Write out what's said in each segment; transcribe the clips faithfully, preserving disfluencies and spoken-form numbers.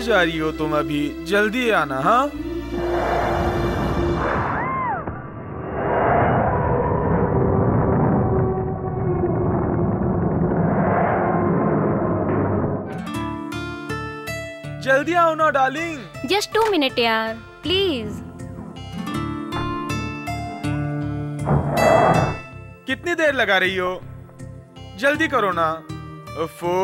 कहाँ जा रही हो तुम? अभी जल्दी आना। हाँ जल्दी आओ ना डार्लिंग। जस्ट टू मिनट यार प्लीज। कितनी देर लगा रही हो? जल्दी करो ना। ओफो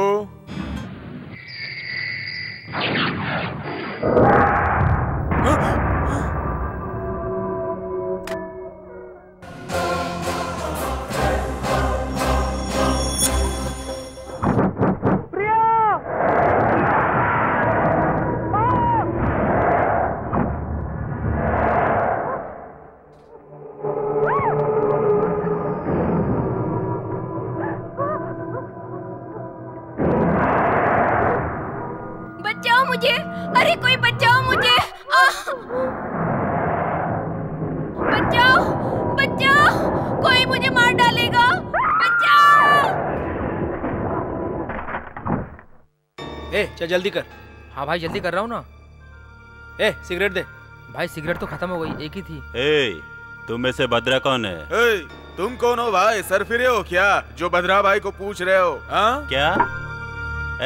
चल जल्दी कर। हाँ भाई जल्दी कर रहा हूँ ना। ए सिगरेट दे भाई। सिगरेट तो खत्म हो गई, एक ही थी। ए तुम में से बद्रा कौन है? ए तुम कौन हो भाई? सर फिरे हो क्या जो बद्रा भाई को पूछ रहे हो? हाँ क्या?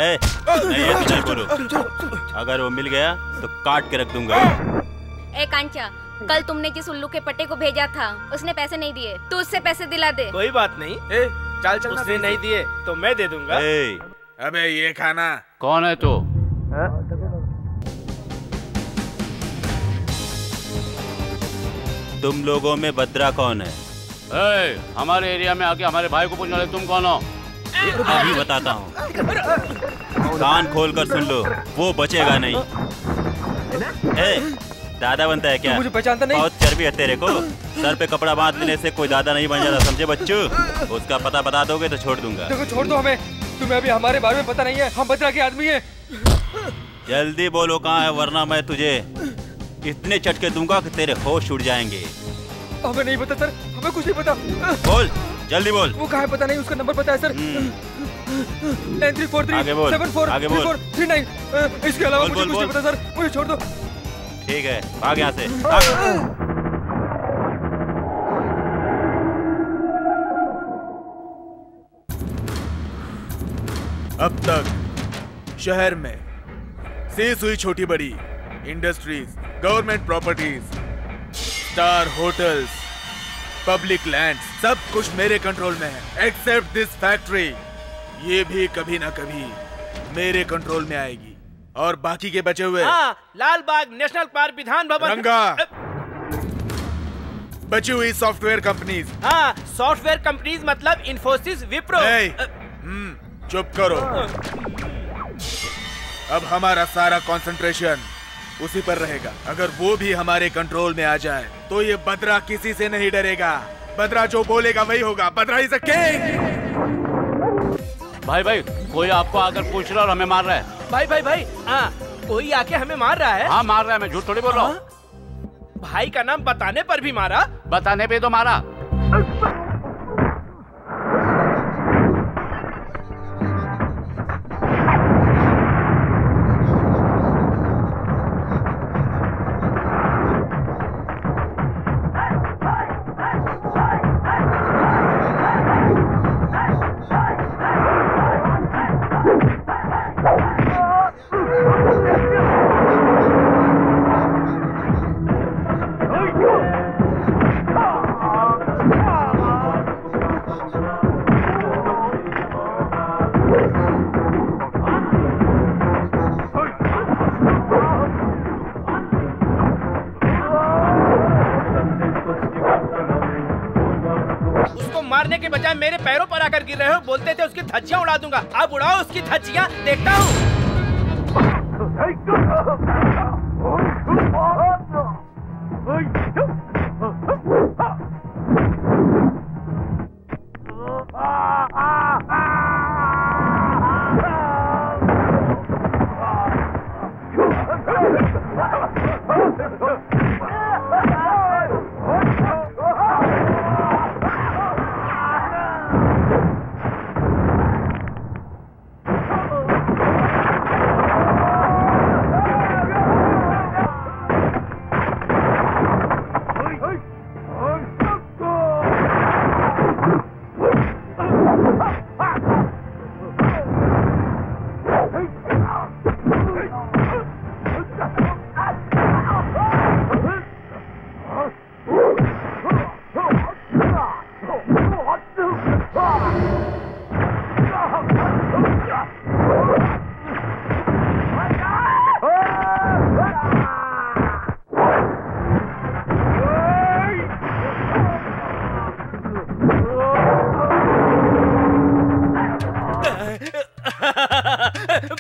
ए नहीं ऐसे नहीं बोलो। अगर वो मिल गया तो काट के रख दूंगा। ए कांचा, कल तुमने जिस उल्लू के पट्टे को भेजा था उसने पैसे नहीं दिए, तो उससे पैसे दिला दे। कोई बात नहीं। ए चल चल, उसने नहीं दिए तो मैं दे दूंगा। अबे ये खाना कौन है तू? है? तुम लोगों में बद्रा कौन है? ए, हमारे एरिया में आके हमारे भाई को पूछने वाले तुम कौन हो? अभी बताता हूँ, कान खोल कर सुन लो, वो बचेगा नहीं। ए, दादा बनता है क्या? मुझे पहचानता नहीं? बहुत चर्बी है तेरे को। सर पे कपड़ा बांध लेने से कोई दादा नहीं बन जाता, समझे बच्चू? उसका पता बता दोगे तो छोड़ दूंगा। देखो छोड़ दो हमें, तुम्हें अभी हमारे बारे में पता नहीं है, हम बद्रा के आदमी हैं। जल्दी बोलो कहाँ है, वरना मैं तुझे इतने चटके दूंगा कि तेरे होश उड़ जाएंगे। हमें नहीं पता सर, हमें कुछ नहीं पता। बोल जल्दी बोल, वो कहाँ है पता नहीं, उसका नंबर पता है sir. Nine three four three seven four three four three nine. इसके अलावा मुझे कुछ नहीं पता सर, मुझे छोड़ दो। ठीक है भाग यहाँ से। अब तक शहर में शेष हुई छोटी बड़ी industries, government properties, star hotels, public land, सब कुछ मेरे कंट्रोल में है एक्सेप्ट दिस फैक्ट्री। ये भी कभी ना कभी मेरे कंट्रोल में आएगी। और बाकी के बचे हुए आ, लाल बाग नेशनल पार्क, विधान भवन, रंगा, बची हुई सॉफ्टवेयर कंपनीज। हाँ सॉफ्टवेयर कंपनीज मतलब इंफोसिस, विप्रो। चुप करो। अब हमारा सारा कंसंट्रेशन उसी पर रहेगा। अगर वो भी हमारे कंट्रोल में आ जाए तो ये बद्रा किसी से नहीं डरेगा। बद्रा जो बोलेगा वही होगा। Badra is a king. भाई भाई कोई आपको आकर पूछ रहा है और हमें मार रहा है। भाई भाई भाई आ, कोई आके हमें मार रहा है। हाँ मार रहा है, मैं झूठ थोड़ी बोल रहा हूँ। भाई का नाम बताने पर भी मारा। बताने पर तो मारा। मेरे पैरों पर आकर गिर रहे हो, बोलते थे उसकी धज्जियां उड़ा दूंगा, अब उड़ाओ उसकी धज्जियां, देखता हूँ।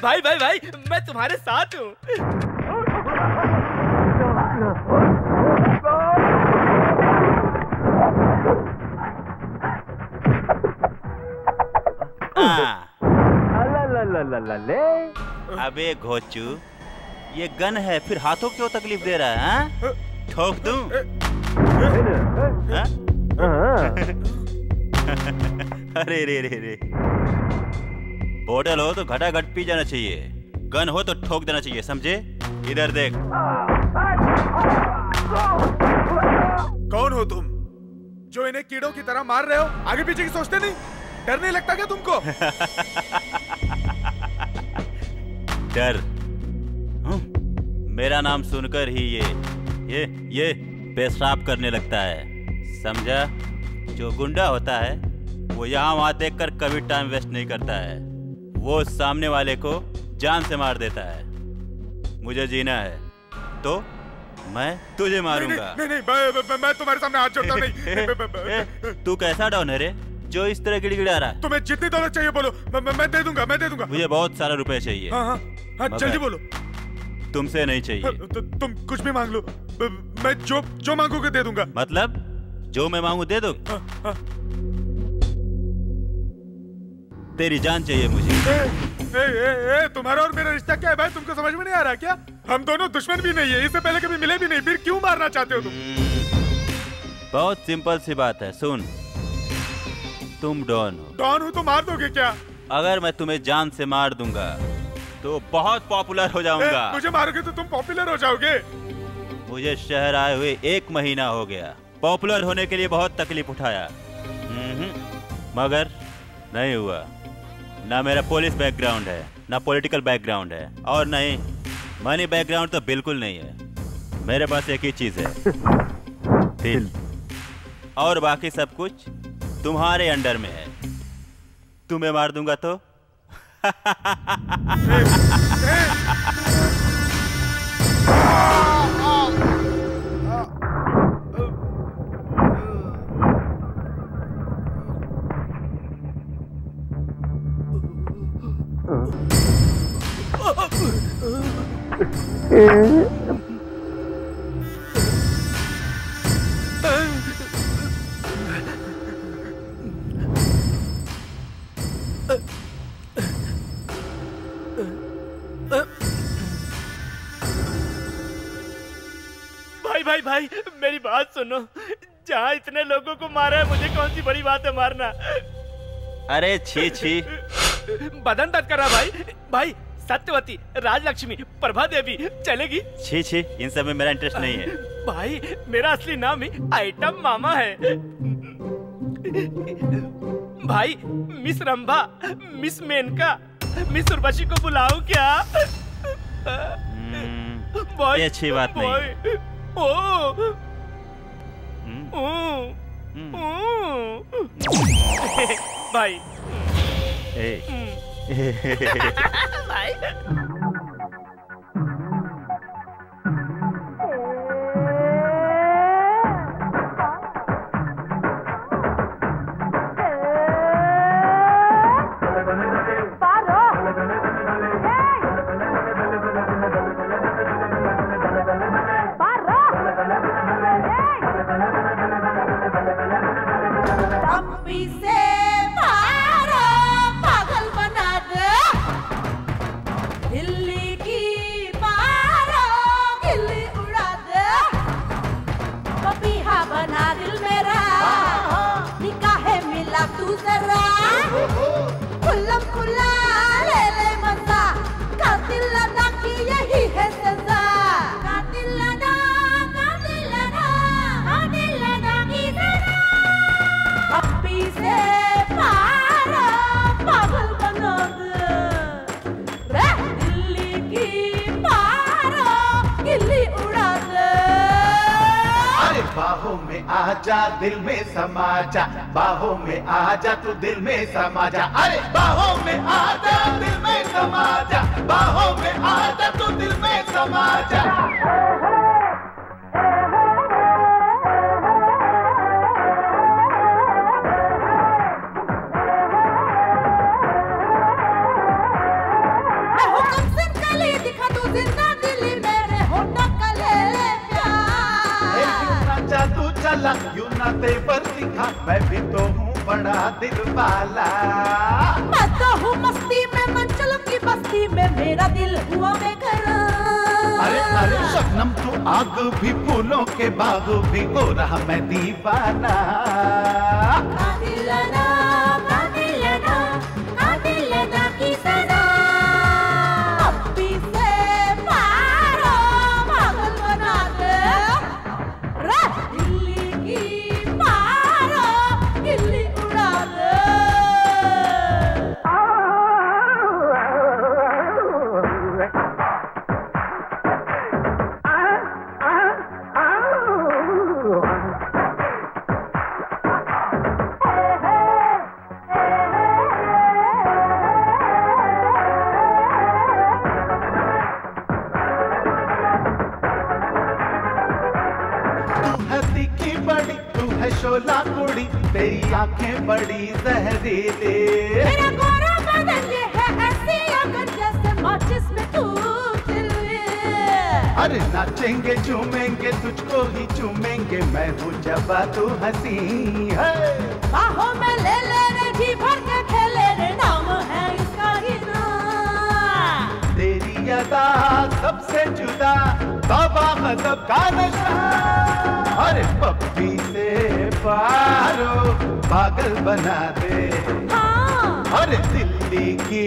भाई भाई भाई मैं तुम्हारे साथ हूँ। अबे घोचू, ये गन है फिर हाथों क्यों तकलीफ दे रहा है? ठोक दूं? अरे रे रे रे, बोतल हो तो घटाघट पी जाना चाहिए, गन हो तो ठोक देना चाहिए, समझे? इधर देख। कौन हो तुम जो इन्हें कीड़ों की तरह मार रहे हो? आगे पीछे की सोचते नहीं? डर नहीं लगता क्या तुमको? डर? मेरा नाम सुनकर ही ये ये ये पेशाब करने लगता है, समझा? जो गुंडा होता है वो यहाँ वहाँ देखकर कभी टाइम वेस्ट नहीं करता है, वो सामने वाले को जान से मार देता है। मुझे जीना है तो मैं तुझे मारूंगा। नहीं नहीं, नहीं, नहीं मैं तुम्हारे सामने हाथ जोड़ता नहीं। तू कैसा डॉन है रे जो इस तरह गिड़गिड़ा रहा है? तुम्हें जितनी दौलत चाहिए बोलो, मैं, मैं, मैं दे दूंगा, मैं दे दूंगा। मुझे बहुत सारा रुपए चाहिए। हाँ, हाँ, हाँ, जल्दी बोलो। तुमसे नहीं चाहिए। हाँ, तु, तुम कुछ भी मांग लो, मैं जो जो मांगोगे दे दूंगा। मतलब जो मैं मांगू दे दो? हाँ, हाँ। तेरी जान चाहिए मुझे। ए, ए, ए, ए, तुम्हारा और मेरा रिश्ता क्या है भाई? तुमको समझ में नहीं आ रहा क्या? हम दोनों दुश्मन भी नहीं है, इससे पहले कभी मिले भी नहीं, फिर क्यों मारना चाहते हो तुम? बहुत सिंपल सी बात है, सुन, तुम डॉन हो। डॉन हो तो मार दोगे क्या? अगर मैं तुम्हें जान से मार दूंगा तो बहुत पॉपुलर हो जाऊंगा। मुझे मारोगे तो तुम पॉपुलर हो जाओगे। मुझे शहर आए हुए एक महीना हो गया, पॉपुलर होने के लिए बहुत तकलीफ उठाया, मगर नहीं हुआ। ना मेरा पुलिस बैकग्राउंड है, ना पॉलिटिकल बैकग्राउंड है, और नहीं मनी बैकग्राउंड तो बिल्कुल नहीं है। मेरे पास एक ही चीज है, दिल, और बाकी सब कुछ तुम्हारे अंडर में है। तुम्हें मार दूंगा तो भाई भाई भाई मेरी बात सुनो, जहाँ इतने लोगों को मारा है मुझे कौन सी बड़ी बात है मारना? अरे छी छी, बदन दर्द कर रहा भाई। भाई सत्यवती, राजलक्ष्मी, प्रभा देवी चलेगी? छी छी, इन सब में मेरा इंटरेस्ट नहीं है भाई। मेरा असली नाम ही आइटम मामा है भाई। Miss Rambha, miss Maneka, miss Urvashi को बुलाऊं क्या? hmm, ये अच्छी बात नहीं। ओ, hmm? ओ, hmm. ओ, भाई hey. भाई जा, दिल में समा जा, बाहों में आ जा, तू दिल में समा जा। अरे बाहों में आ जा, दिल में समा जा, बाहों में आ जा, तू दिल में समा जा। चला यूं ना तेवर सिखा मैं भी तो हूँ बड़ा दिल वाला। मैं तो हूँ मस्ती में मंचलों की बस्ती में मेरा दिल हुआ बेघरा। अरे अरे शबनम तू आग भी फूलों के बाग भी हो रहा मैं दीवाना। कादिलना कादिलना कादिलना की सजा अपी से पारो पागल बना दे रे दिल्ली की पारो दिल्ली उड़ा दे। तेरी आँखें बड़ी जहरीली मेरा गोरा बदन ये है ऐसी अगर जैसे माचिस में तू तिले। अरे नाचेंगे झूमेंगे तुझको ही झूमेंगे मैं हूँ जब तू हंसी है। बाहों में ले ले रे जी भर के खेले रे नाम है इसका ही नाम। तेरी अदा सबसे जुदा बाबा मतलब का नशा। अरे पप्पी से पारो पागल बना दे। हाँ। अरे दिल्ली की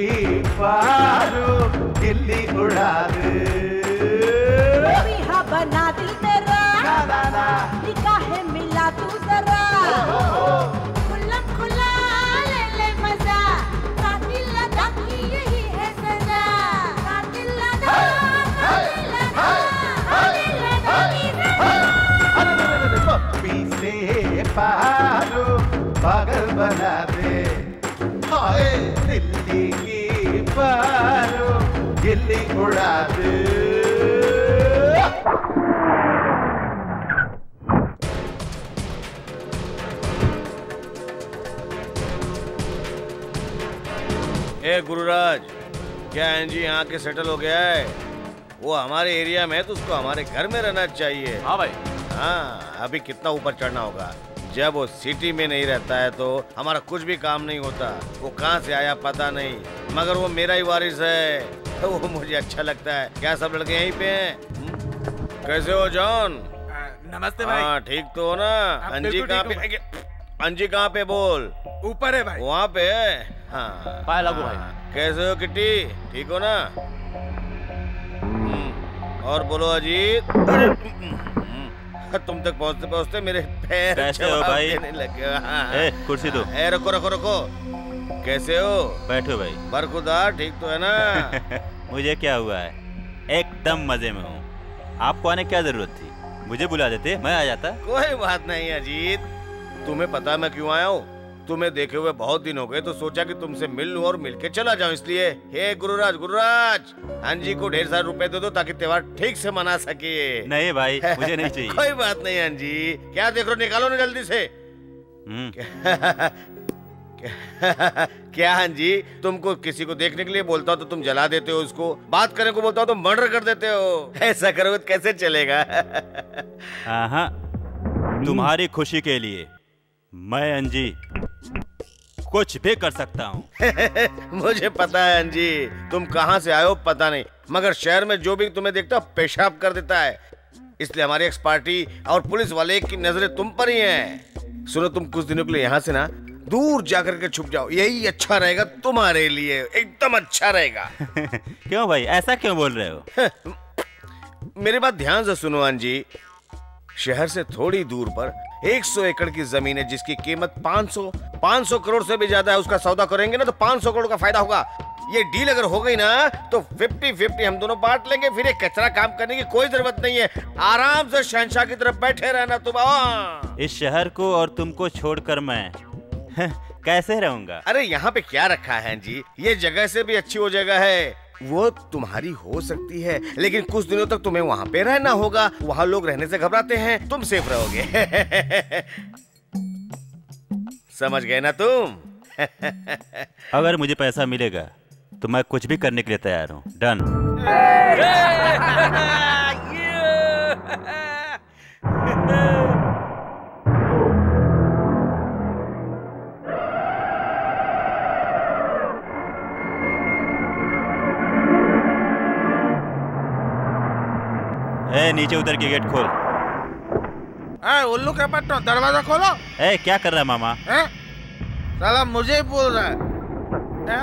पारो दिल्ली उड़ा दे। हाँ बना दिल मेरा निकाहे मिला तू जरा खुला खुला ले ले मजा। कातिल अदा की यही है सजा। कातिल अदा कातिल अदा कातिल अदा की सजा। पप्पी से पारो पागल बना दे। हाय दिल्ली की पारो दिल्ली उड़ा दे। ए गुरुराज, क्या एनजी यहाँ के सेटल हो गया है? वो हमारे एरिया में है तो उसको हमारे घर में रहना चाहिए। हाँ भाई। हाँ, अभी कितना ऊपर चढ़ना होगा। जब वो सिटी में नहीं रहता है तो हमारा कुछ भी काम नहीं होता। वो कहाँ से आया पता नहीं, मगर वो मेरा ही वारिस है तो वो मुझे अच्छा लगता है। क्या सब लड़के यहीं पे हैं? कैसे हो जॉन? नमस्ते भाई। हाँ ठीक तो हो ना? अंजी कहाँ पे? अंजी कहाँ पे? बोल। ऊपर है भाई। वहाँ पे है। हाँ पाया लागू भाई। कैसे हो किट्टी, ठीक हो ना? और बोलो अजीत, तुम तक पहुँचते पहुँचते मेरे पैर देने लगे। ए कुर्सी दो। ए रखो रखो रखो। कैसे हो? बैठो भाई। बरखुदा ठीक तो है ना? मुझे क्या हुआ है, एकदम मजे में हूँ। आपको आने क्या जरूरत थी? मुझे बुला देते, मैं आ जाता। कोई बात नहीं अजीत, तुम्हें पता मैं क्यों आया हूँ? तुम्हें देखे हुए बहुत दिन हो गए तो सोचा कि तुमसे मिल लूं और मिलके चला जाऊं, इसलिए। हे गुरुराज, गुरुराज अंजी को ढेर सारे रुपए दे दो ताकि त्योहार ठीक से मना सके। नहीं भाई मुझे नहीं चाहिए। कोई बात नहीं अंजी, क्या देख रहे हो, निकालो ना जल्दी से। क्या अंजी, तुमको किसी को देखने के लिए बोलता हो तो तुम जला देते हो उसको, बात करने को बोलता हो तो मर्डर कर देते हो। ऐसा करोगे तो कैसे चलेगा? तुम्हारी खुशी के लिए मैं अंजी कुछ भी कर सकता हूँ। मुझे पता है अंजी, तुम कहाँ से आए हो पता नहीं, मगर शहर में जो भी तुम्हें देखता पेशाब कर देता है, इसलिए हमारी एक्स पार्टी और पुलिस वाले की नजरें तुम पर ही हैं। सुनो, तुम कुछ दिनों के लिए यहाँ से ना दूर जाकर के छुप जाओ, यही अच्छा रहेगा तुम्हारे लिए, एकदम अच्छा रहेगा। क्यों भाई, ऐसा क्यों बोल रहे हो? मेरी बात ध्यान से सुनो अंजी, शहर से थोड़ी दूर पर सौ एकड़ की जमीन है जिसकी कीमत पाँच सौ करोड़ से भी ज्यादा है। उसका सौदा करेंगे ना तो पाँच सौ करोड़ का फायदा होगा। ये डील अगर हो गई ना तो फिफ्टी फिफ्टी हम दोनों बांट लेंगे, फिर एक कचरा काम करने की कोई जरूरत नहीं है। आराम से शहंशाह की तरफ बैठे रहना तुम। आओ, इस शहर को और तुमको छोड़कर मैं कैसे रहूंगा? अरे यहाँ पे क्या रखा है जी, ये जगह से भी अच्छी हो जगह है, वो तुम्हारी हो सकती है, लेकिन कुछ दिनों तक तुम्हें वहाँ पे रहना होगा। वहाँ लोग रहने से घबराते हैं, तुम सेफ रहोगे। समझ गए ना तुम? अगर मुझे पैसा मिलेगा तो मैं कुछ भी करने के लिए तैयार हूँ। डन। नीचे उतर के गेट खोल। ए उल्लू के पट्टो दरवाजा खोलो। ए क्या कर रहा है मामा? साला मुझे ही बोल रहा है।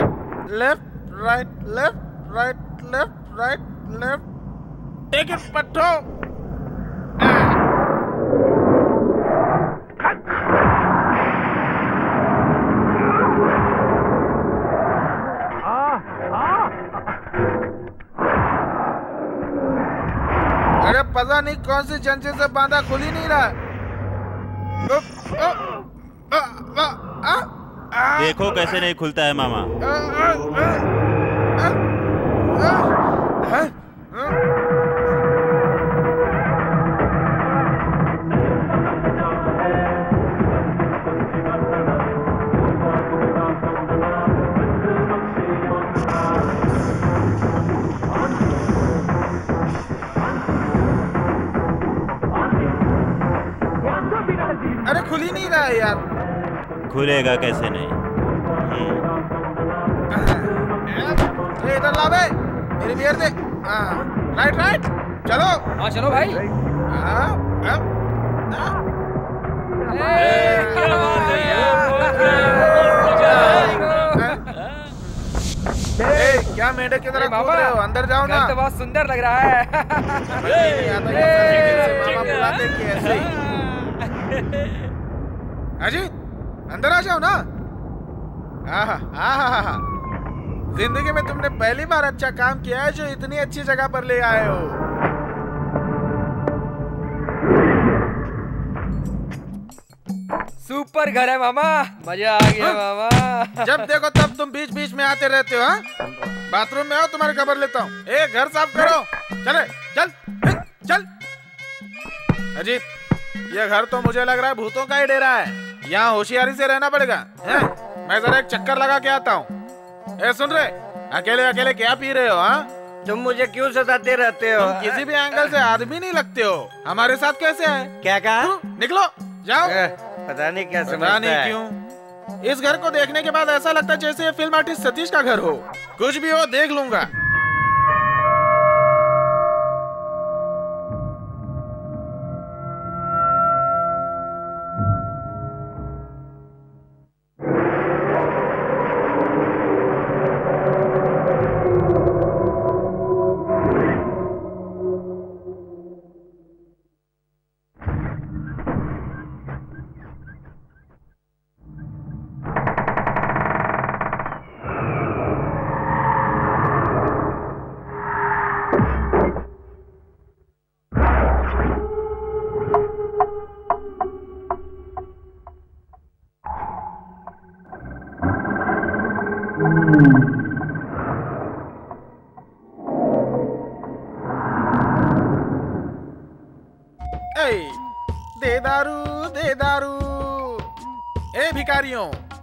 Left right left right left right left take it पट्टो। पता नहीं कौन सी चंचे से बांधा, खुल ही नहीं रहा। देखो कैसे नहीं खुलता है मामा। खुलेगा कैसे नहीं? इधर ला बे, मेरी बियर देख। राइट राइट चलो। हाँ चलो भाई। क्या मेढक की तरह घूम रहे हो? अंदर जाओ ना। तो बहुत सुंदर लग रहा है। मामा बुलाते कि ऐसे ही। अजी अंदर आ जाओ ना। आहा, आहा, आहा। जिंदगी में तुमने पहली बार अच्छा काम किया है जो इतनी अच्छी जगह पर ले आए हो। सुपर घर है मामा, मजा आ गया। हाँ? मामा जब देखो तब तुम बीच बीच में आते रहते हो। हाँ? बाथरूम में आओ, तुम्हारी खबर लेता हूँ। ए घर साफ करो। चले चल चल। अजीत ये घर तो मुझे लग रहा है भूतों का ही डेरा है, यहाँ होशियारी से रहना पड़ेगा। हैं? मैं जरा एक चक्कर लगा के आता हूँ। ए सुन रहे, अकेले अकेले क्या पी रहे हो? हाँ तुम मुझे क्यों सताते रहते हो? तुम किसी भी एंगल से आदमी नहीं लगते हो। हमारे साथ कैसे है? क्या कहा? निकलो जाओ। पता नहीं क्या समझता है क्यों। इस घर को देखने के बाद ऐसा लगता है जैसे ये फिल्म आर्टिस्ट सतीश का घर हो। कुछ भी हो देख लूंगा।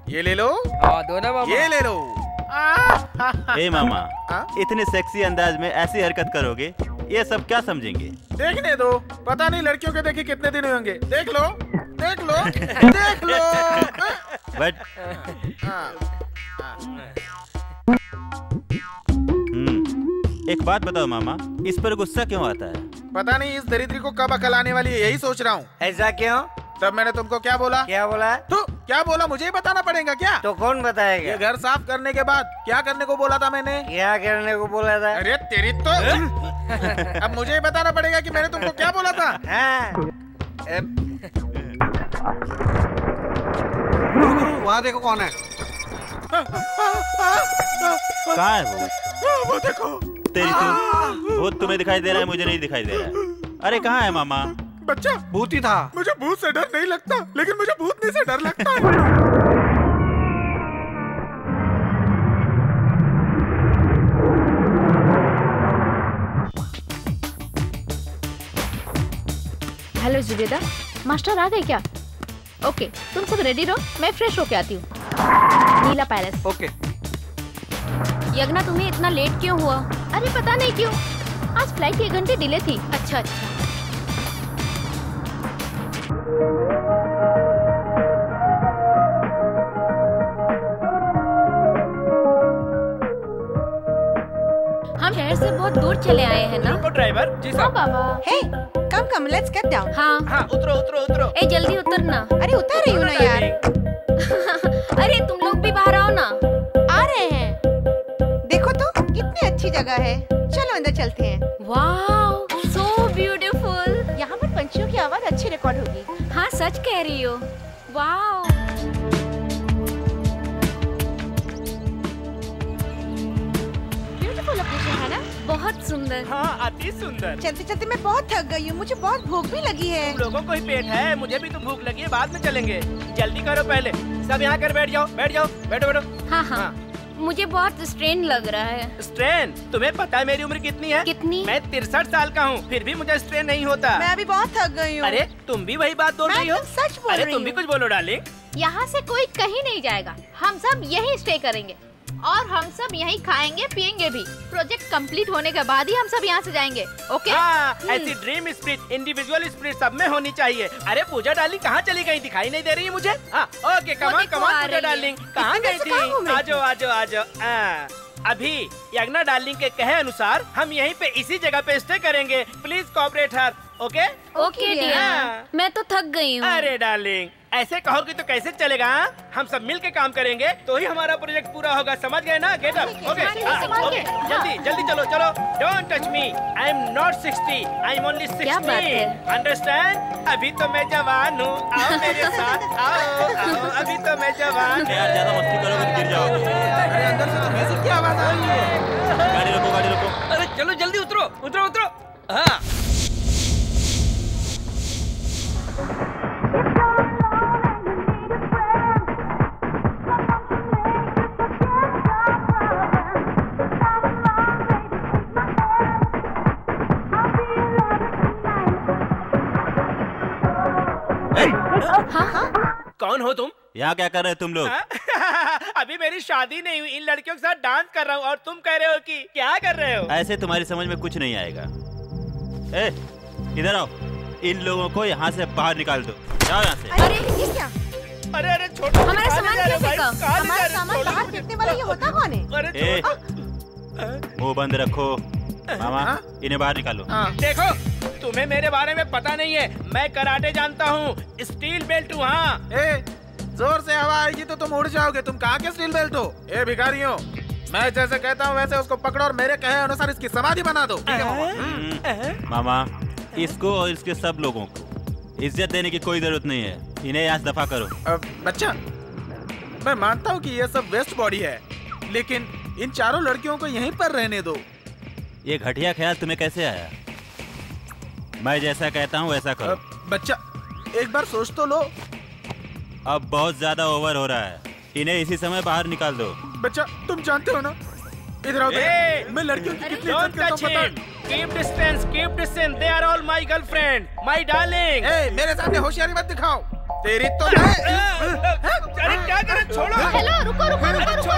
ये ले लो। हाँ दो ना मामा। ये ले लो। ए मामा आ? इतने सेक्सी अंदाज में ऐसी हरकत करोगे, ये सब क्या समझेंगे? देखने दो, पता नहीं लड़कियों के देखे कितने दिन होंगे। देख लो देख लो देख लो। बट हम्म एक बात बताओ मामा, इस पर गुस्सा क्यों आता है? पता नहीं इस दरिद्री को कब अकल आने वाली है, यही सोच रहा हूँ। ऐसा क्यों? तब मैंने तुमको क्या बोला? क्या बोला? तू क्या बोला मुझे ही बताना पड़ेगा क्या? तो कौन बताएगा? ये घर साफ करने के बाद क्या करने को बोला था मैंने? क्या करने को बोला था? अरे तेरी तो अब मुझे ही बताना पड़ेगा कि मैंने तुमको क्या बोला था। वहाँ देखो कौन है। कहाँ है वो? वो देखो तेरी तो वो तुम्हें दिखाई दे रहा है, मुझे नहीं दिखाई दे रहा है। अरे कहाँ है मामा? बच्चा भूत ही था। मुझे भूत से डर नहीं लगता, लेकिन मुझे भूतनी से डर लगता है। हेलो जुबेदा, मास्टर आ गए क्या? ओके तुम सब रेडी रहो, मैं फ्रेश होके आती हूँ। नीला पैलेस। ओके यज्ञा तुम्हें इतना लेट क्यों हुआ? अरे पता नहीं क्यों, आज फ्लाइट एक घंटे डिले थी। अच्छा अच्छा से बहुत दूर चले आए हैं ना? रुको ड्राइवर। जी साहब। बाबा। Hey, come come, let's get down. हाँ हाँ, उतरो उतरो उतरो। ए जल्दी उतरना। अरे उतार रही हूँ ना यार। अरे तुम लोग भी बाहर आओ ना। आ रहे हैं। देखो तो कितनी अच्छी जगह है, चलो अंदर चलते हैं। वाह, सो ब्यूटीफुल। यहाँ पर पंछियों की आवाज अच्छी रिकॉर्ड होगी। हाँ सच कह रही हो। वाह, लोकेशन है ना, बहुत सुंदर। हाँ अति सुंदर। चलते चलते मैं बहुत थक गई हूँ, मुझे बहुत भूख भी लगी है। तुम लोगों को ही पेट है, मुझे भी तो भूख लगी है, बाद में चलेंगे। जल्दी करो, पहले सब यहाँ कर बैठ जाओ, बैठ जाओ, बैठो बैठो। हाँ हाँ, हाँ। मुझे बहुत स्ट्रेन लग रहा है। स्ट्रेन? तुम्हें पता है मेरी उम्र कितनी है? कितनी? मैं तिरसठ साल का हूँ, फिर भी मुझे स्ट्रेन नहीं होता। मैं अभी बहुत थक गई हूँ। अरे तुम भी वही बात बोल रही हो? सच बोल रही हूँ। तुम भी कुछ बोलो डार्लिंग। यहाँ से कोई कहीं नहीं जाएगा, हम सब यही स्टे करेंगे और हम सब यहीं खाएंगे पिएंगे भी। प्रोजेक्ट कंप्लीट होने के बाद ही हम सब यहाँ से जाएंगे। ओके? हाँ, ऐसी ड्रीम स्प्रिट, इंडिविजुअल स्प्रिट सब में होनी चाहिए। अरे पूजा डार्लिंग कहाँ चली गई, दिखाई नहीं दे रही है मुझे। हाँ, ओके, कमाल कमाल। पूजा डार्लिंग कहाँ गई थी? आजो आजो आजो। अभी यज्ञा डार्लिंग के कहे अनुसार हम यहीं पे इसी जगह पे स्टे करेंगे। Please cooperate her. Okay okay dear, मैं तो थक गई हूँ। अरे डार्लिंग ऐसे कहोगी तो कैसे चलेगा? हम सब मिल के काम करेंगे तो ही हमारा प्रोजेक्ट पूरा होगा, समझ गए ना? Get up. ओके ओके, जल्दी जल्दी चलो चलो। Don't touch me, I am not sixty, I am only sixty, understand? अभी तो मैं जवान हूँ, आओ मेरे साथ, आओ आओ, अभी तो मैं जवान। यार ज्यादा मस्ती करोगे तो गिर जाओगे। अरे अंदर से तो भैंस की आवाज आ रही है। गाड़ी रोको गाड़ी रोको। अरे चलो जल्दी उतरो उतरो उतरो। हाँ कौन हो तुम? यहाँ क्या कर रहे तुम लोग? अभी मेरी शादी नहीं हुई, इन लड़कियों के साथ डांस कर रहा हूँ और तुम कह रहे हो कि क्या कर रहे हो? ऐसे तुम्हारी समझ में कुछ नहीं आएगा। ए, इधर आओ, इन लोगों को यहाँ से बाहर निकाल दो। जाओ यहाँ से। अरे ये क्या? अरे अरे छोड़ो, हमारा सामान कैसे का? हमारा सामान बाहर फेंकने वाला ये होता कौन है? मुँह बंद रखो मामा, इन्हें बाहर निकालो। देखो तुम्हें मेरे बारे में पता नहीं है, मैं कराटे जानता हूँ, स्टील बेल्ट हूँ। हाँ जोर से हवा आएगी तो तुम उड़ जाओगे, तुम कहाँ के स्टील बेल्ट हो? ए भिखारियों, मैं जैसे कहता हूँ वैसे उसको पकड़ो और मेरे कहे अनुसार इसकी समाधि बना दो। मामा, इसको और इसके सब लोगों को इज्जत देने की कोई जरूरत नहीं है, इन्हें यहाँ दफा करो। बच्चा, मैं मानता हूँ की ये सब वेस्ट बॉडी है, लेकिन इन चारों लड़कियों को यहीं पर रहने दो। ये घटिया ख्याल तुम्हें कैसे आया? मैं जैसा कहता हूँ वैसा करो। बच्चा एक बार सोच तो लो। अब बहुत ज्यादा ओवर हो रहा है, इन्हें इसी समय बाहर निकाल दो। बच्चा तुम जानते हो ना, इधर आओ। मैं लड़कियों की कितनी इज्जत करता हूं। Keep distance, keep distance, they are all my girlfriend, my darling. ए मेरे सामने होशियारी मत दिखाओ, तेरी तो अरे क्या कर रहे हो? छोड़ो। हेलो रुको रुको रुको रुको।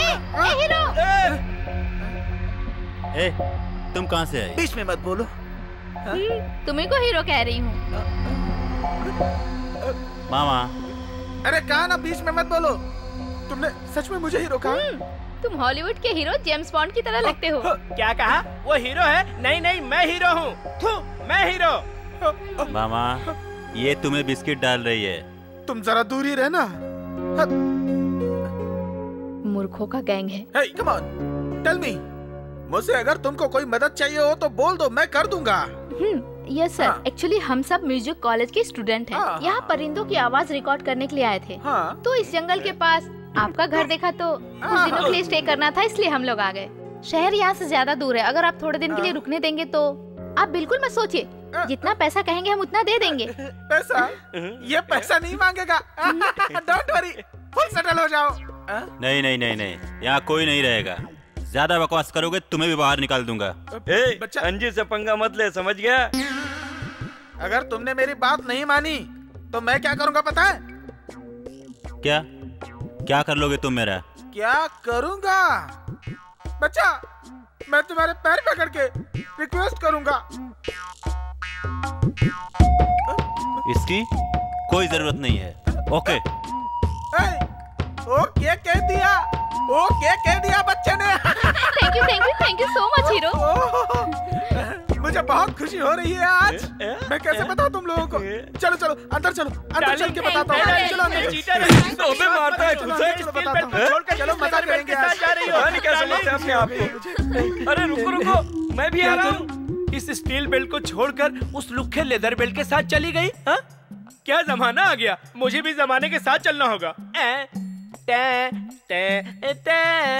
ए ए हेलो, ए, तुम कहाँ से आए? बीच में मत बोलो। तुम्हें को हीरो कह रही हूँ मामा। अरे कहा ना बीच में मत बोलो। तुमने सच में मुझे हीरो कहा? तुम हॉलीवुड के हीरो जेम्स बॉन्ड की तरह लगते हो। क्या कहा? वो हीरो है? नहीं नहीं, मैं हीरो हूँ, मैं हीरो। मामा ये तुम्हें बिस्किट डाल रही है, तुम जरा दूरी रहना। मूर्खों का गैंग है। hey, come on, tell me. मुझसे अगर तुमको कोई मदद चाहिए हो तो बोल दो, मैं कर दूंगा। यस सर, एक्चुअली हम सब म्यूजिक कॉलेज के स्टूडेंट हैं। हाँ, यहाँ परिंदों की आवाज रिकॉर्ड करने के लिए आए थे। हाँ, तो इस जंगल के पास आपका घर देखा तो कुछ दिनों के लिए स्टे करना था, इसलिए हम लोग आ गए। शहर यहाँ से ज्यादा दूर है, अगर आप थोड़े दिन के लिए रुकने देंगे तो आप बिल्कुल मत सोचिए, जितना पैसा कहेंगे हम उतना दे देंगे। पैसा? ये पैसा नहीं मांगेगा, डोंट वरी, फुल सेटल हो जाओ। नहीं नहीं नहीं नहीं, यहाँ कोई नहीं रहेगा, ज्यादा बकवास करोगे तुम्हें भी बाहर निकाल दूंगा। ए, बच्चा अंजी से पंगा मत ले, समझ गया? अगर तुमने मेरी बात नहीं मानी तो मैं क्या करूंगा पता है? क्या क्या कर लोगे तुम? मेरा क्या करूंगा बच्चा, मैं तुम्हारे पैर पकड़ के रिक्वेस्ट करूंगा। इसकी कोई जरूरत नहीं है। ओके ए, ओके कह दिया। ओ क्या कह दिया बच्चे ने। Thank you thank you thank you so much hero. मुझे बहुत खुशी हो रही है आज। मैं कैसे बताऊं तुम लोगों को। चलो चलो अंदर चलो अंदर चल के बताता हूँ। चलो अंदर चलो मैं मारता है तुझे चलो बताता हूँ। चलो मजा करेंगे आज। कैसे मारते हैं अपने आप को। अरे रुको रुको मैं भी आ रहा हूँ। इस स्टील बेल्ट को छोड़कर उस लुखे लेदर बेल्ट के साथ चली गई। हाँ क्या जमाना आ गया। मुझे भी जमाने के साथ चलना होगा। टे, टे, टे।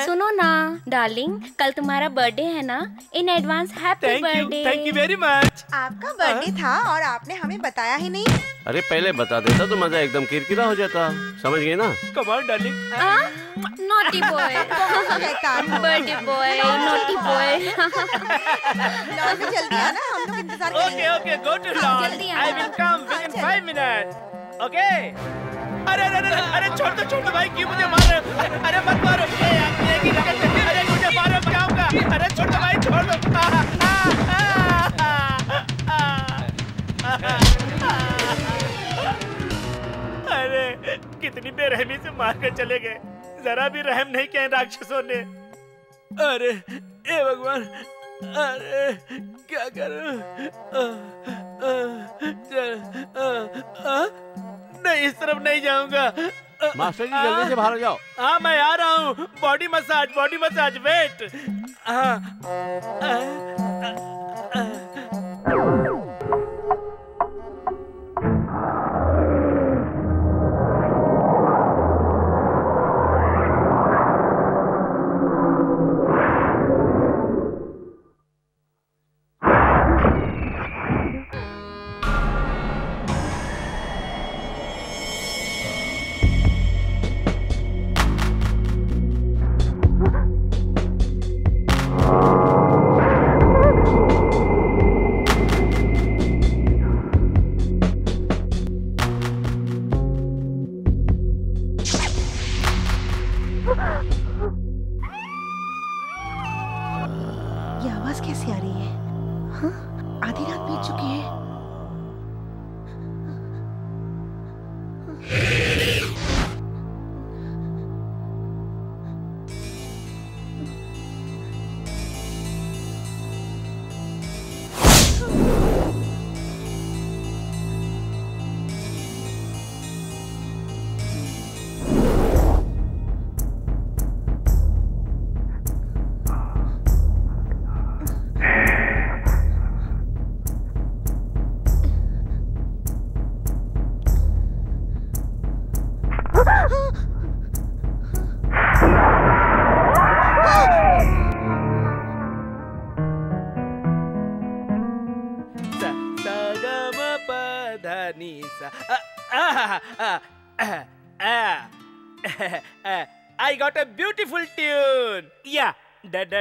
सुनो ना डार्लिंग कल तुम्हारा बर्थडे है ना। In advance happy birthday. Thank you very much. आपका बर्थडे था और आपने हमें बताया ही नहीं। अरे पहले बता देता तो मजा एकदम किरकिरा हो जाता। समझ गए ना। Come on darling. Naughty boy birthday boy naughty boy. जल्दी आना हम लोग इंतजार करेंगे। Okay okay go to lawn. जल्दी आना। I will come within five minute. Okay. अरे अरे अरे अरे छोड़ दो छोड़ दो भाई क्यों मुझे मार रहे हो। अरे मत मारो। अरे मुझे मारो क्या होगा। अरे छोड़ दो भाई छोड़ दो। अरे कितनी बेरहमी से मार कर चले गए। जरा भी रहम नहीं किया राक्षसों ने। अरे हे भगवान। अरे क्या करूं। नहीं इस तरफ नहीं जाऊंगा। मास्टर जी जल्दी से बाहर जाओ। हाँ मैं आ रहा हूँ। Body massage body massage wait. हाँ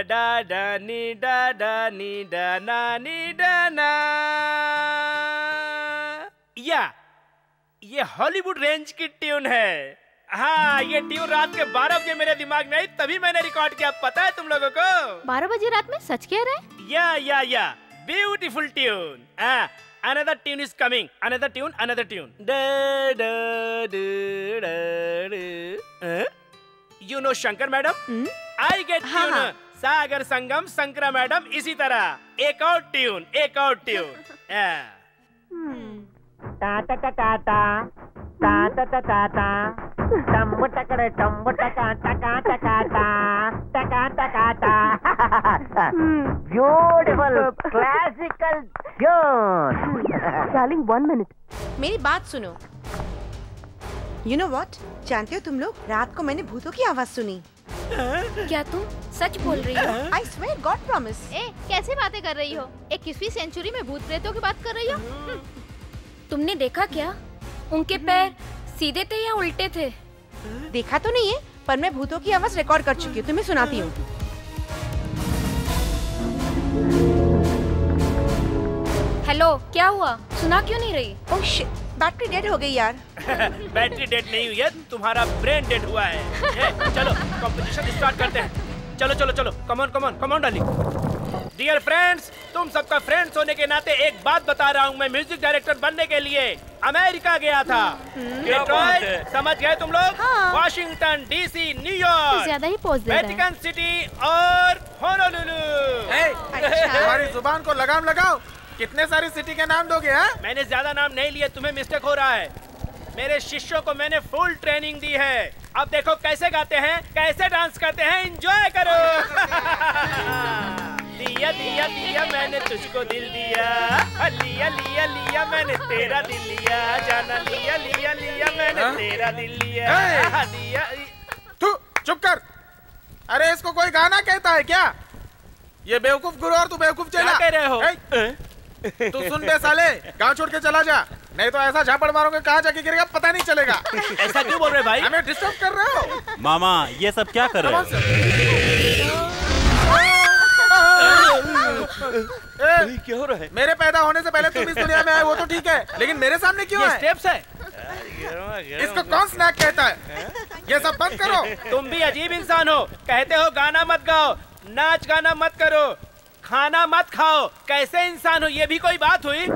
da da da ni da da ni da na ni da na या ये हॉलीवुड रेंज की ट्यून है। हाँ ये ट्यून रात के बारह बजे मेरे दिमाग में आई तभी मैंने रिकॉर्ड किया। पता है तुम लोगों को बारह बजे रात में। सच कह रहे। या या या ब्यूटीफुल ट्यून। हाँ another tune is coming another tune another tune da da da da। You know Shankar madam I get tune Sagar Sangam Shankara madam. इसी तरह एक और ट्यून एक और ट्यून। टा टा टा टा टा टा टा टा टा टा टम्बू टकरे टम्बू टका टका टका टा टका टका टा। Beautiful classical tune. Darling one minute मेरी बात सुनो। यू नो व्हाट जानते हो तुम लोग रात को मैंने भूतों की आवाज सुनी। क्या तुम सच बोल रही हो? I swear God promise। ए कैसे बातें कर रही हो? इक्कीसवीं सेंचुरी में भूत प्रेतों की बात कर रही हो? तुमने देखा क्या? उनके पैर सीधे थे या उल्टे थे? देखा तो नहीं है पर मैं भूतों की आवाज रिकॉर्ड कर चुकी हूँ। तुम्हें सुनाती हूँ। हेलो क्या हुआ? सुना क्यों नहीं रही? ओह शिट बैटरी डेड हो गई यार। बैटरी डेड नहीं हुई है तुम्हारा ब्रेन डेड हुआ है। चलो कंपटीशन स्टार्ट करते हैं। चलो चलो चलो come on come on come on darling. Dear friends तुम सबका फ्रेंड्स होने के नाते एक बात बता रहा हूँ मैं म्यूजिक डायरेक्टर बनने के लिए अमेरिका गया था। डेट्रॉइट समझ गए तुम लोग, वाशिंगटन डीसी, न्यूयॉर्क, ज्यादा ही पोस्ट दे रहे हैं, वेटिकन सिटी और होनोलुलु। हमारी जुबान को लगाम लगाओ, कितने सारी सिटी के नाम दोगे? हैं? मैंने ज्यादा नाम नहीं लिए, तुम्हें मिस्टेक हो रहा है। मेरे शिष्यों को मैंने फुल ट्रेनिंग दी है, अब देखो कैसे गाते हैं, कैसे डांस करते हैं, एंजॉय करो। लिया लिया लिया मैंने तुझको दिल दिया, लिया लिया लिया मैंने तेरा दिल लिया, जाना लिया लिया लिया मैंने तेरा दिल लिया, लिया। तू चुप कर, अरे इसको कोई गाना कहता है क्या? ये बेवकूफ गुरु और तू बेवकूफ चेला। क्या कह रहे हो? तू सुन बे साले, गाँव छोड़ के चला जा, नहीं तो ऐसा झापड़ मारोगे कहाँ जाके गिरेगा पता नहीं चलेगा। ऐसा क्यों बोल रहे भाई? हमें डिस्टर्ब कर रहे हो। मामा ये सब क्या कर रहे हो? ए, क्या हो रहा है? मेरे पैदा होने से पहले तुम इस दुनिया में आए वो तो ठीक है, लेकिन मेरे सामने क्यों आए? स्टेप्स है। इसको कौन स्नैक कहता है? ये सब बंद करो। तुम भी अजीब इंसान हो, कहते हो गाना मत गाओ, नाच गाना मत करो, खाना मत खाओ, कैसे इंसान हो? ये भी कोई बात हुई?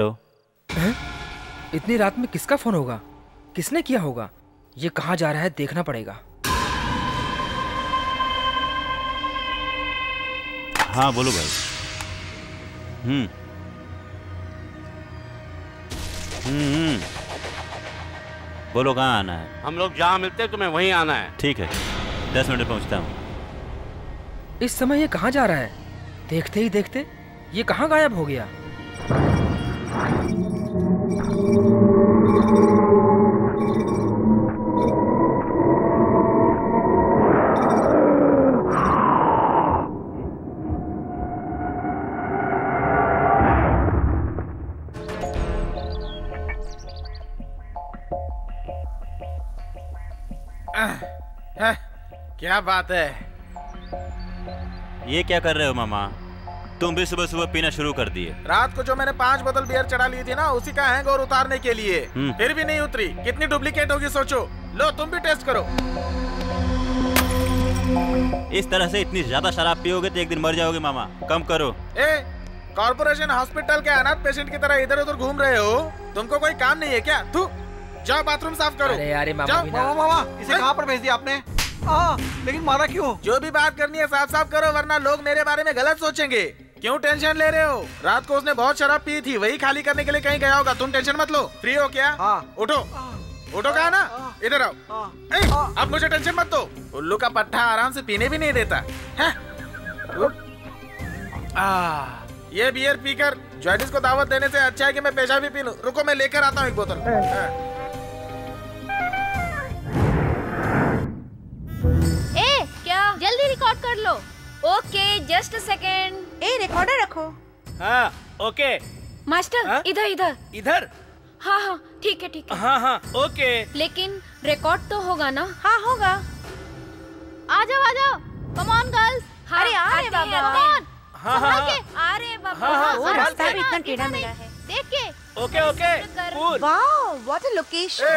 हेलो, इतनी रात में किसका फोन होगा? किसने किया होगा? ये कहाँ जा रहा है देखना पड़ेगा। हाँ बोलो भाई। हम्म हम्म बोलो कहाँ आना है? हम लोग जहाँ मिलते हैं तुम्हें वहीं आना है। ठीक है, दस मिनट में पहुँचता हूँ। इस समय ये कहाँ जा रहा है? देखते ही देखते ये कहाँ गायब हो गया? क्या बात है? ये क्या कर रहे हो मामा? तुम भी सुबह सुबह पीना शुरू कर दिए। रात को जो मैंने पांच बोतल बियर चढ़ा ली थी ना, उसी का हैंगओवर उतारने के लिए, फिर भी नहीं उतरी। कितनी डुप्लीकेट होगी सोचो। लो तुम भी टेस्ट करो। इस तरह से इतनी ज्यादा शराब पियोगे तो एक दिन मर जाओगे मामा, कम करो। ए, कॉर्पोरेशन हॉस्पिटल के अनाथ पेशेंट की तरह इधर उधर घूम रहे हो, तुमको कोई काम नहीं है क्या? तू जाओ बाथरूम साफ करो। अरे मामा इसे कहाँ पर भेज दिया आपने? आ, लेकिन मारा क्यों? जो भी बात करनी है साफ साफ करो, वरना लोग मेरे बारे में गलत सोचेंगे। क्यों टेंशन ले रहे हो? रात को उसने बहुत शराब पी थी, वही खाली करने के लिए कहीं गया होगा। तुम टेंशन मत लो। फ्री हो क्या? हाँ। उठो उठो, कहा ना, इधर आओ। ए, अब मुझे टेंशन मत दो। उल्लू का पट्टा आराम से पीने भी नहीं देता है। आ, ये बियर पीकर जॉइंटिस को दावत देने से अच्छा है कि मैं पेशा भी पी लूं। रुको मैं लेकर आता हूँ एक बोतल। ए, क्या जल्दी रिकॉर्ड कर लो। Okay just a second. ए रिकॉर्डर रखो। हाँ ओके। मास्टर इधर इधर इधर। हाँ हाँ ठीक है ठीक है। हाँ हाँ ओके। लेकिन रिकॉर्ड तो होगा ना? हाँ होगा। आ जाओ आ जाओ, कम ऑन गर्ल्स। अरे आ रे बाबा, हाँ हाँ आ रे बाबा, वो रास्ता भी इतना टेढ़ा मेढ़ा है, देख के। Okay okay. Wow what a location.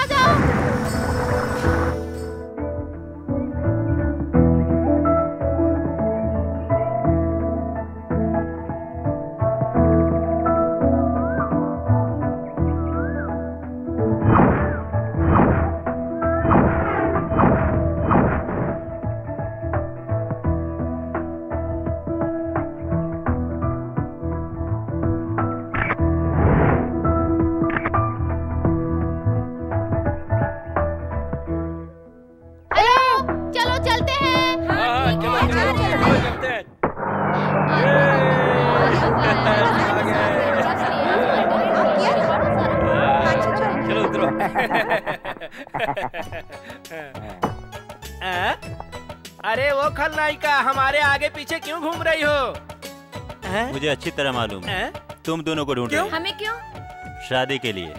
अरे वो खलनायिका हमारे आगे पीछे क्यों घूम रही हो? मुझे अच्छी तरह मालूम है तुम दोनों को ढूंढ रहे हो। हमें क्यों? शादी के लिए।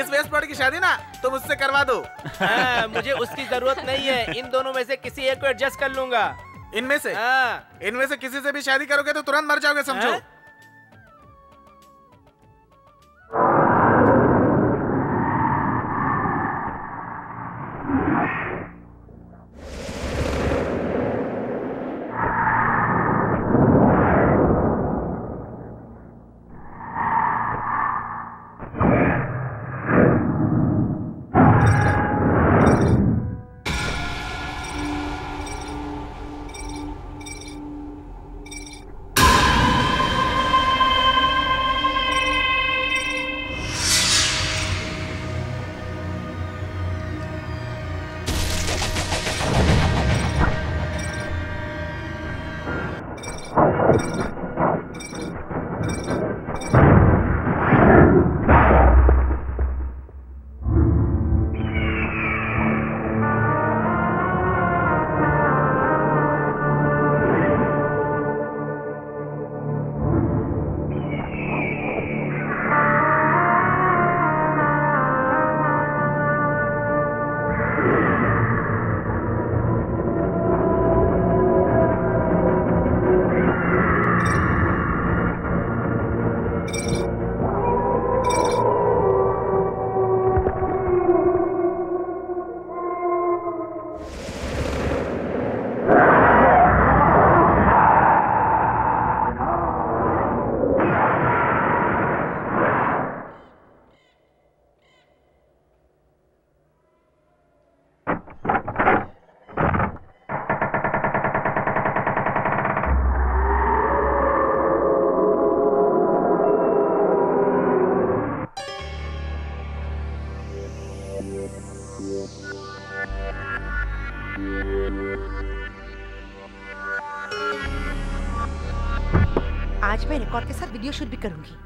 इस वेस्टपोर्ट की शादी ना तुम उससे करवा दो। आ, मुझे उसकी जरूरत नहीं है, इन दोनों में से किसी एक को एडजस्ट कर लूंगा। इनमें से आ, इनमें से किसी से भी शादी करोगे तो तुरंत मर जाओगे समझो। आ? मैं रिकॉर्ड के साथ वीडियो शूट भी करूंगी।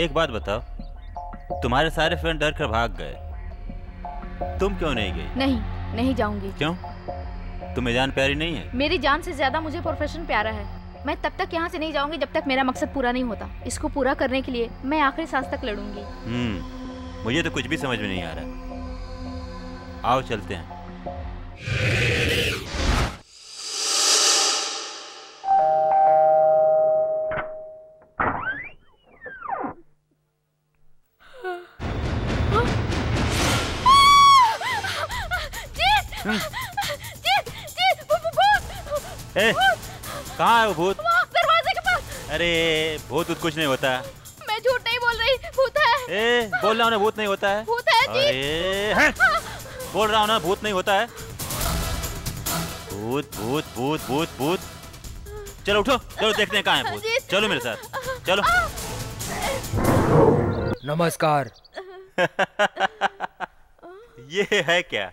एक बात बताओ, तुम्हारे सारे फ्रेंड डर कर भाग गए, तुम क्यों नहीं गई? नहीं, नहीं जाऊंगी। क्यों? तुम्हें जान प्यारी नहीं है? मेरी जान से ज्यादा मुझे प्रोफेशन प्यारा है। मैं तब तक यहाँ से नहीं जाऊंगी जब तक मेरा मकसद पूरा नहीं होता। इसको पूरा करने के लिए मैं आखिरी सांस तक लड़ूंगी। हम्म, मुझे तो कुछ भी समझ में नहीं आ रहा। आओ चलते हैं। ए, कहाँ है वो भूत? दरवाजे के पास। अरे भूत कुछ नहीं होता है। मैं झूठ नहीं बोल रही, भूत है। ए, बोल रहा हूँ ना भूत नहीं होता है। भूत है जी। अरे, है? बोल रहा हूँ ना भूत नहीं होता है। भूत भूत भूत भूत भूत। चलो उठो, चलो देखते हैं कहाँ है भूत। चलो मेरे साथ, चलो। नमस्कार। ये है क्या?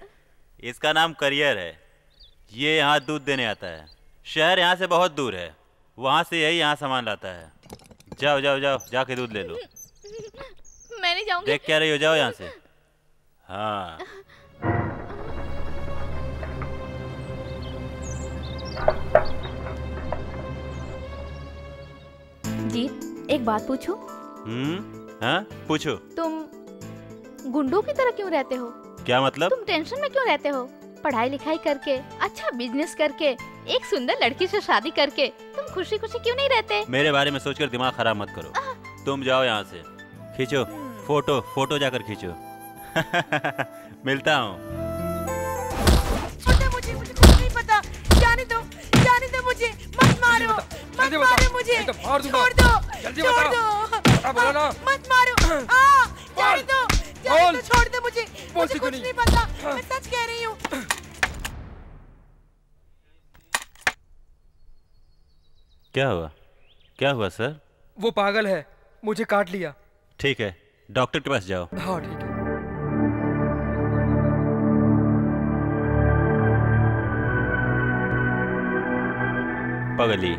इसका नाम करियर है। ये यहाँ दूध देने आता है। शहर यहाँ से बहुत दूर है, वहाँ से यही यहाँ सामान लाता है। जाओ जाओ जाओ, जाके दूध ले लो। मैं नहीं जाऊँगी। देख क्या रही हो, जाओ यहाँ से। हाँ जी, एक बात पूछूं? हम्म, हाँ पूछो। तुम गुंडों की तरह क्यों रहते हो? क्या मतलब? तुम टेंशन में क्यों रहते हो? पढ़ाई लिखाई करके, अच्छा बिजनेस करके, एक सुंदर लड़की से शादी करके तुम खुशी खुशी क्यों नहीं रहते? मेरे बारे में सोचकर दिमाग खराब मत करो। आ, तुम जाओ यहाँ से। खींचो फोटो, फोटो जाकर खींचो। मिलता हूँ। मुझे मुझे कुछ नहीं पता, जाने दो, जाने दो मुझे, मत मारो, मत मारो मुझे, छोड़ दो, छोड़ दो, मत मारो, जाने दो, जाने दो, छोड़ दो मुझे, मुझे कुछ नहीं पता, मैं सच कह रही हूँ। क्या हुआ, क्या हुआ सर? वो पागल है, मुझे काट लिया। ठीक है, डॉक्टर के पास जाओ। हाँ ठीक है। पगली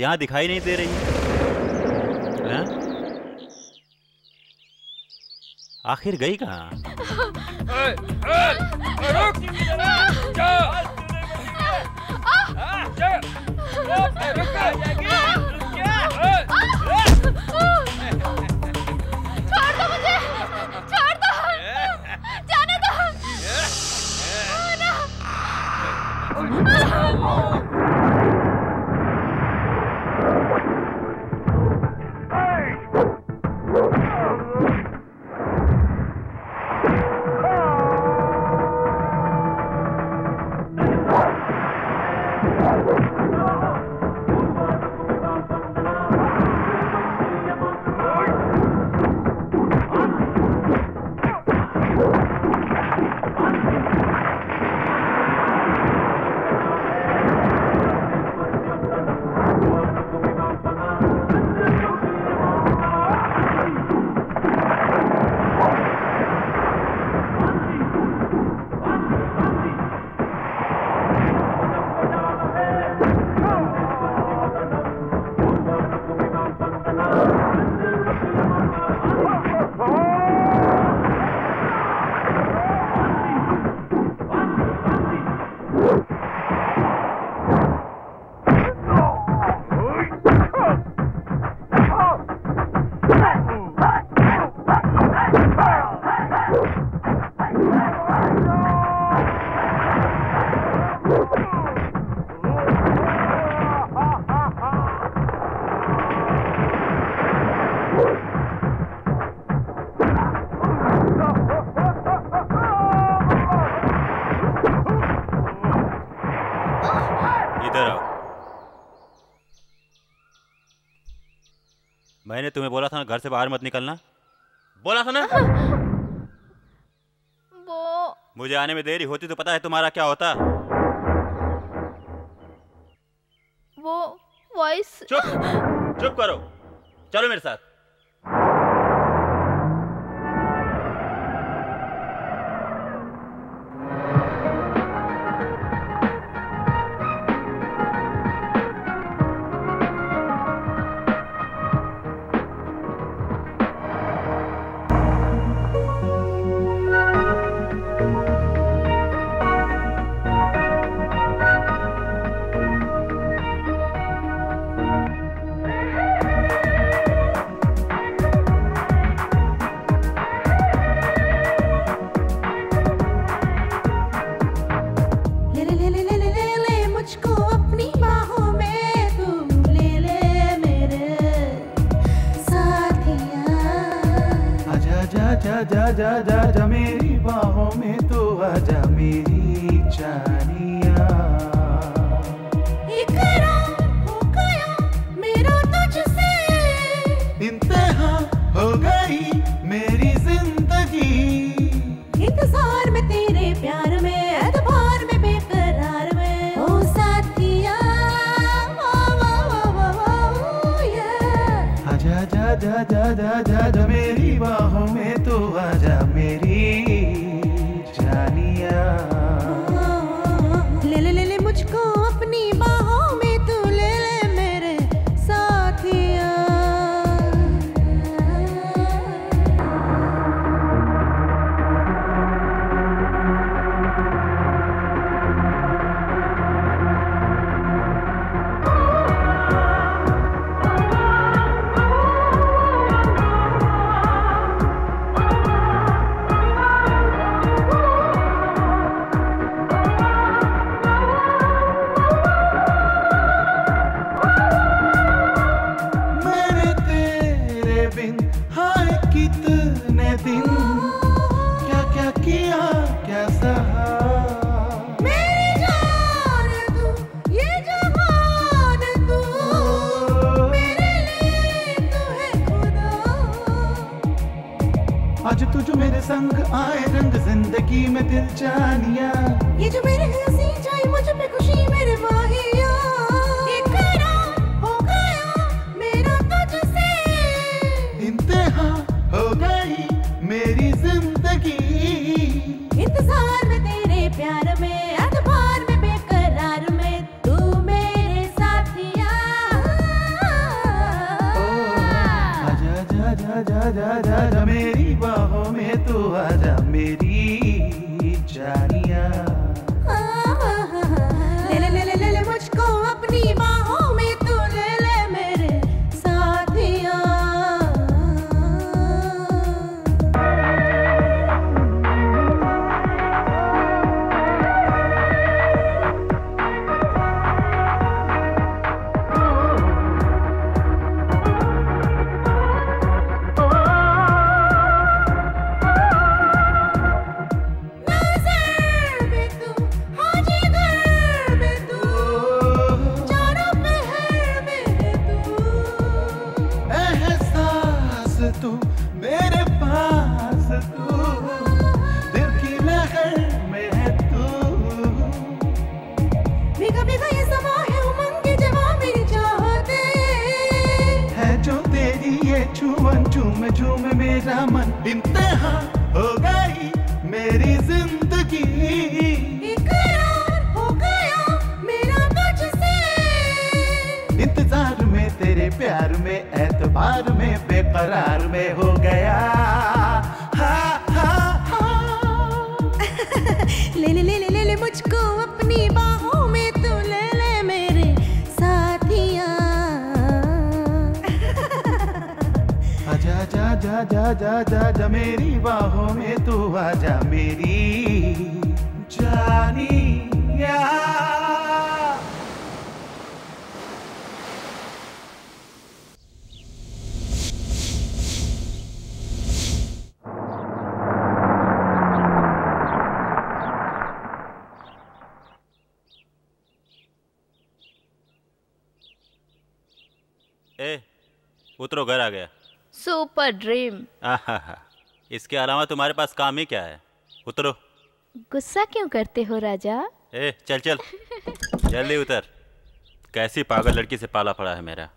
यहाँ दिखाई नहीं दे रही है। हाँ? आखिर गई कहाँ? मैंने तुम्हें बोला था ना घर से बाहर मत निकलना, बोला था ना। वो मुझे आने में देरी होती तो पता है तुम्हारा क्या होता। वो वॉइस। चुप चुप करो, चलो मेरे साथ। उतरो, घर आ गया। Super dream. आहा, इसके अलावा तुम्हारे पास काम ही क्या है? उतरो। गुस्सा क्यों करते हो राजा? ए, चल चल जल्दी उतर। कैसी पागल लड़की से पाला पड़ा है मेरा।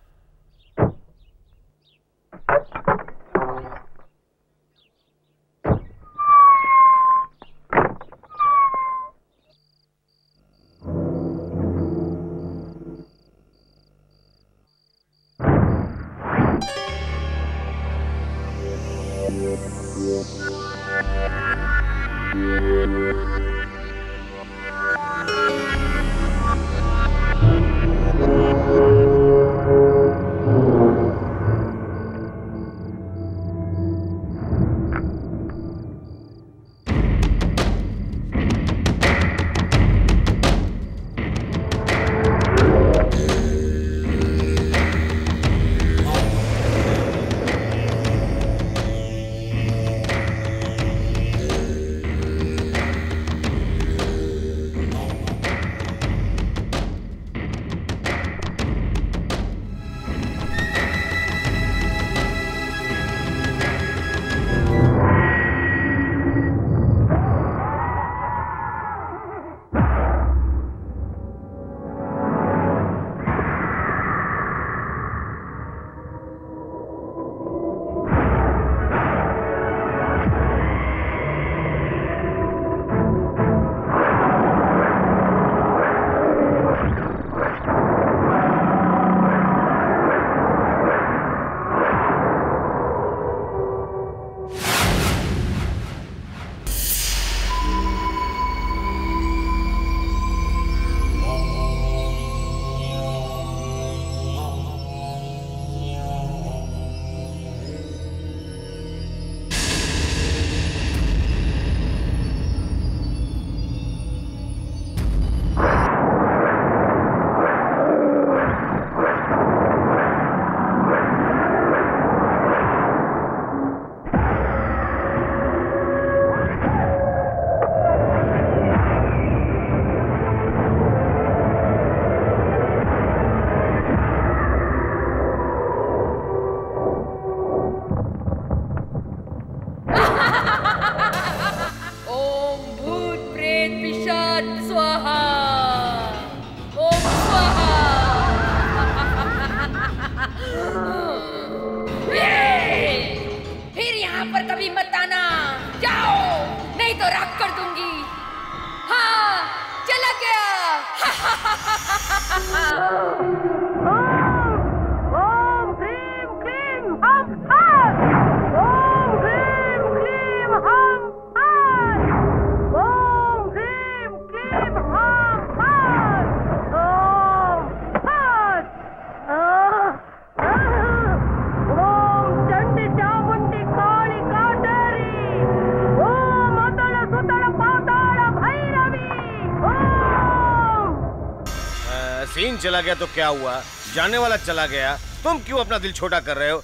चला गया तो क्या हुआ? जाने वाला चला गया, तुम क्यों अपना दिल छोटा कर रहे हो?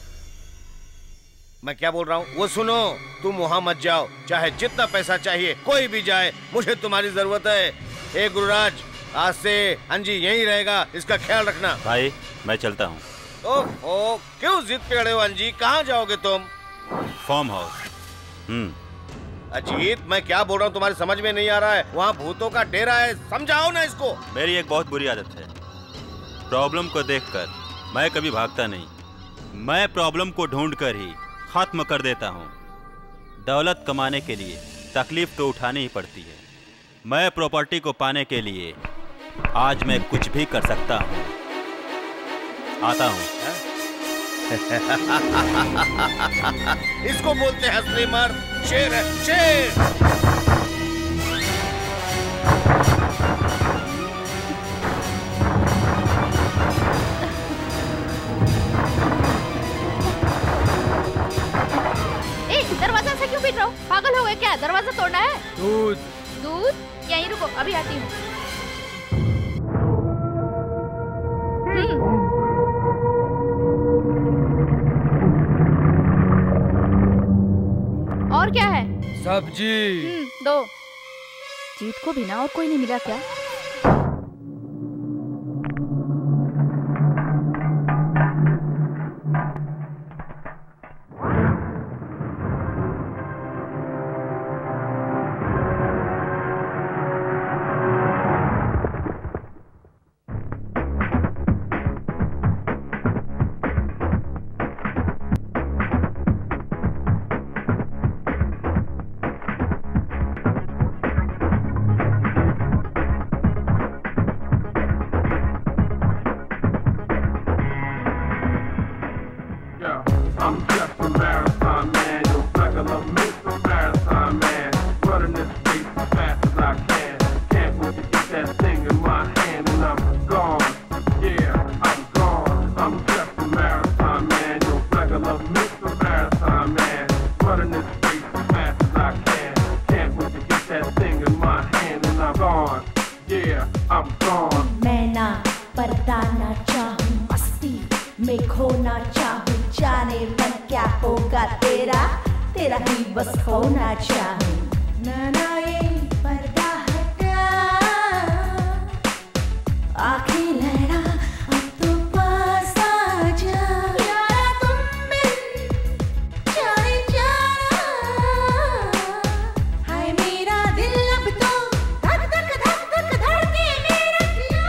मैं क्या बोल रहा हूँ वो सुनो। तुम वहां मत जाओ, चाहे जितना पैसा चाहिए, कोई भी जाए, मुझे तुम्हारी जरूरत है। हे गुरुराज, आज से अंजी यहीं रहेगा, इसका ख्याल रखना। भाई मैं चलता हूँ। ओह, क्यों जिद पे अड़े हो अंजी? कहाँ जाओगे तुम? Farm house. अजीत, मैं क्या बोल रहा हूँ तुम्हारी समझ में नहीं आ रहा है। वहाँ भूतों का डेरा है, समझाओ ना इसको। मेरी एक बहुत बुरी आदत है, प्रॉब्लम को देखकर मैं कभी भागता नहीं, मैं प्रॉब्लम को ढूंढकर ही खत्म कर देता हूँ। दौलत कमाने के लिए तकलीफ तो उठानी ही पड़ती है। मैं प्रॉपर्टी को पाने के लिए आज मैं कुछ भी कर सकता हूँ। आता हूँ। इसको बोलते हैं असली मर्द, शेर है, शेर। पागल हो गए क्या? दरवाजा तोड़ना है? दूध। दूध? यहीं रुको, अभी आती हूँ। और क्या है? सब्जी। दो। जीत को बिना और कोई नहीं मिला क्या? that thing in my hand and I'm gone. Yeah, I'm gone. मैं ना परताना चाहूँ मस्ती में खोना चाहूँ जाने मन क्या होगा तेरा तेरा ही बस होना चाहूँ ना ना ये पर्दा हटा आँखें लहरा अब तो पास आ जा यारा तुम मिल जाने जाना हाय मेरा दिल अब तो धक धक धक धक धड़के मेरा प्यार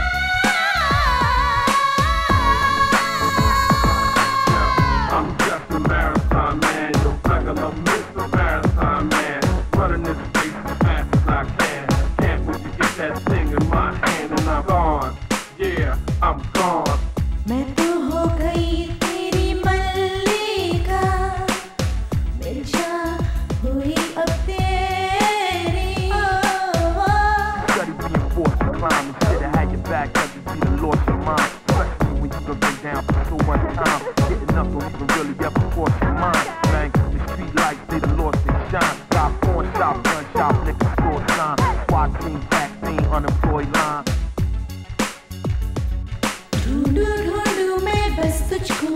I'm just a marathon man, don't struggle on me, so marathon man. Running this race as fast as I can. Can't wait to get that thing in my hand and I'm gone. Yeah, I'm gone. मैं तो हो गई तेरी मल्लिका, मिर्जा हुई अब तेरी. Study reinforced the crime instead of had your back, cause you see the loss of mine. Especially when you been down for so much time, getting up don't even really ever force your mind. Bang, the street lights they the lost their shine. Shop, gun shop, liquor store sign. Squad team, tax team, unemployed line. ढूंढू ढूंढू मैं बस तुझको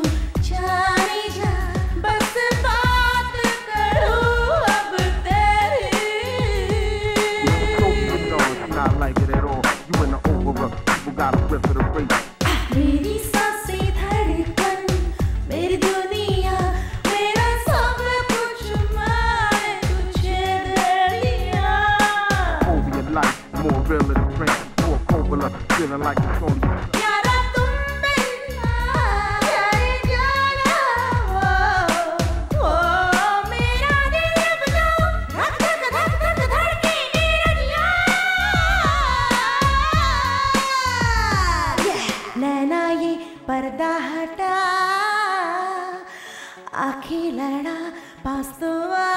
जाने जा बस बात करूँ अब तेरी. So you know it's not like it at all. You in the overrun, you got a whip for the race. मेरी सांसें धड़कन, मेरी दुनिया. Feeling like it's only यारा तुम मिलना जाने जाना वो वो मेरा दिल अब तो धक धक धक धक धड़के मेरा यार नैना ये पर्दा हटा आँखें लड़ा पास तो आ.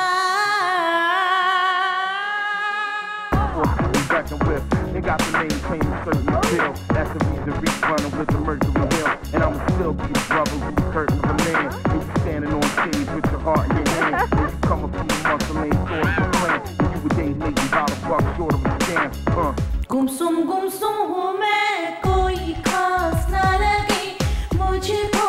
They got to maintain a certain appeal. That's the reason we running with the merger of will. And I'ma still be the brother with the curtains of man. And you standing on stage with your heart in your hand. When you come up from the muscle lane towards the plan. And you a day late without a buck short of a stand. Uh. Gum sum gum sum ho main koi khas na lage mujhko.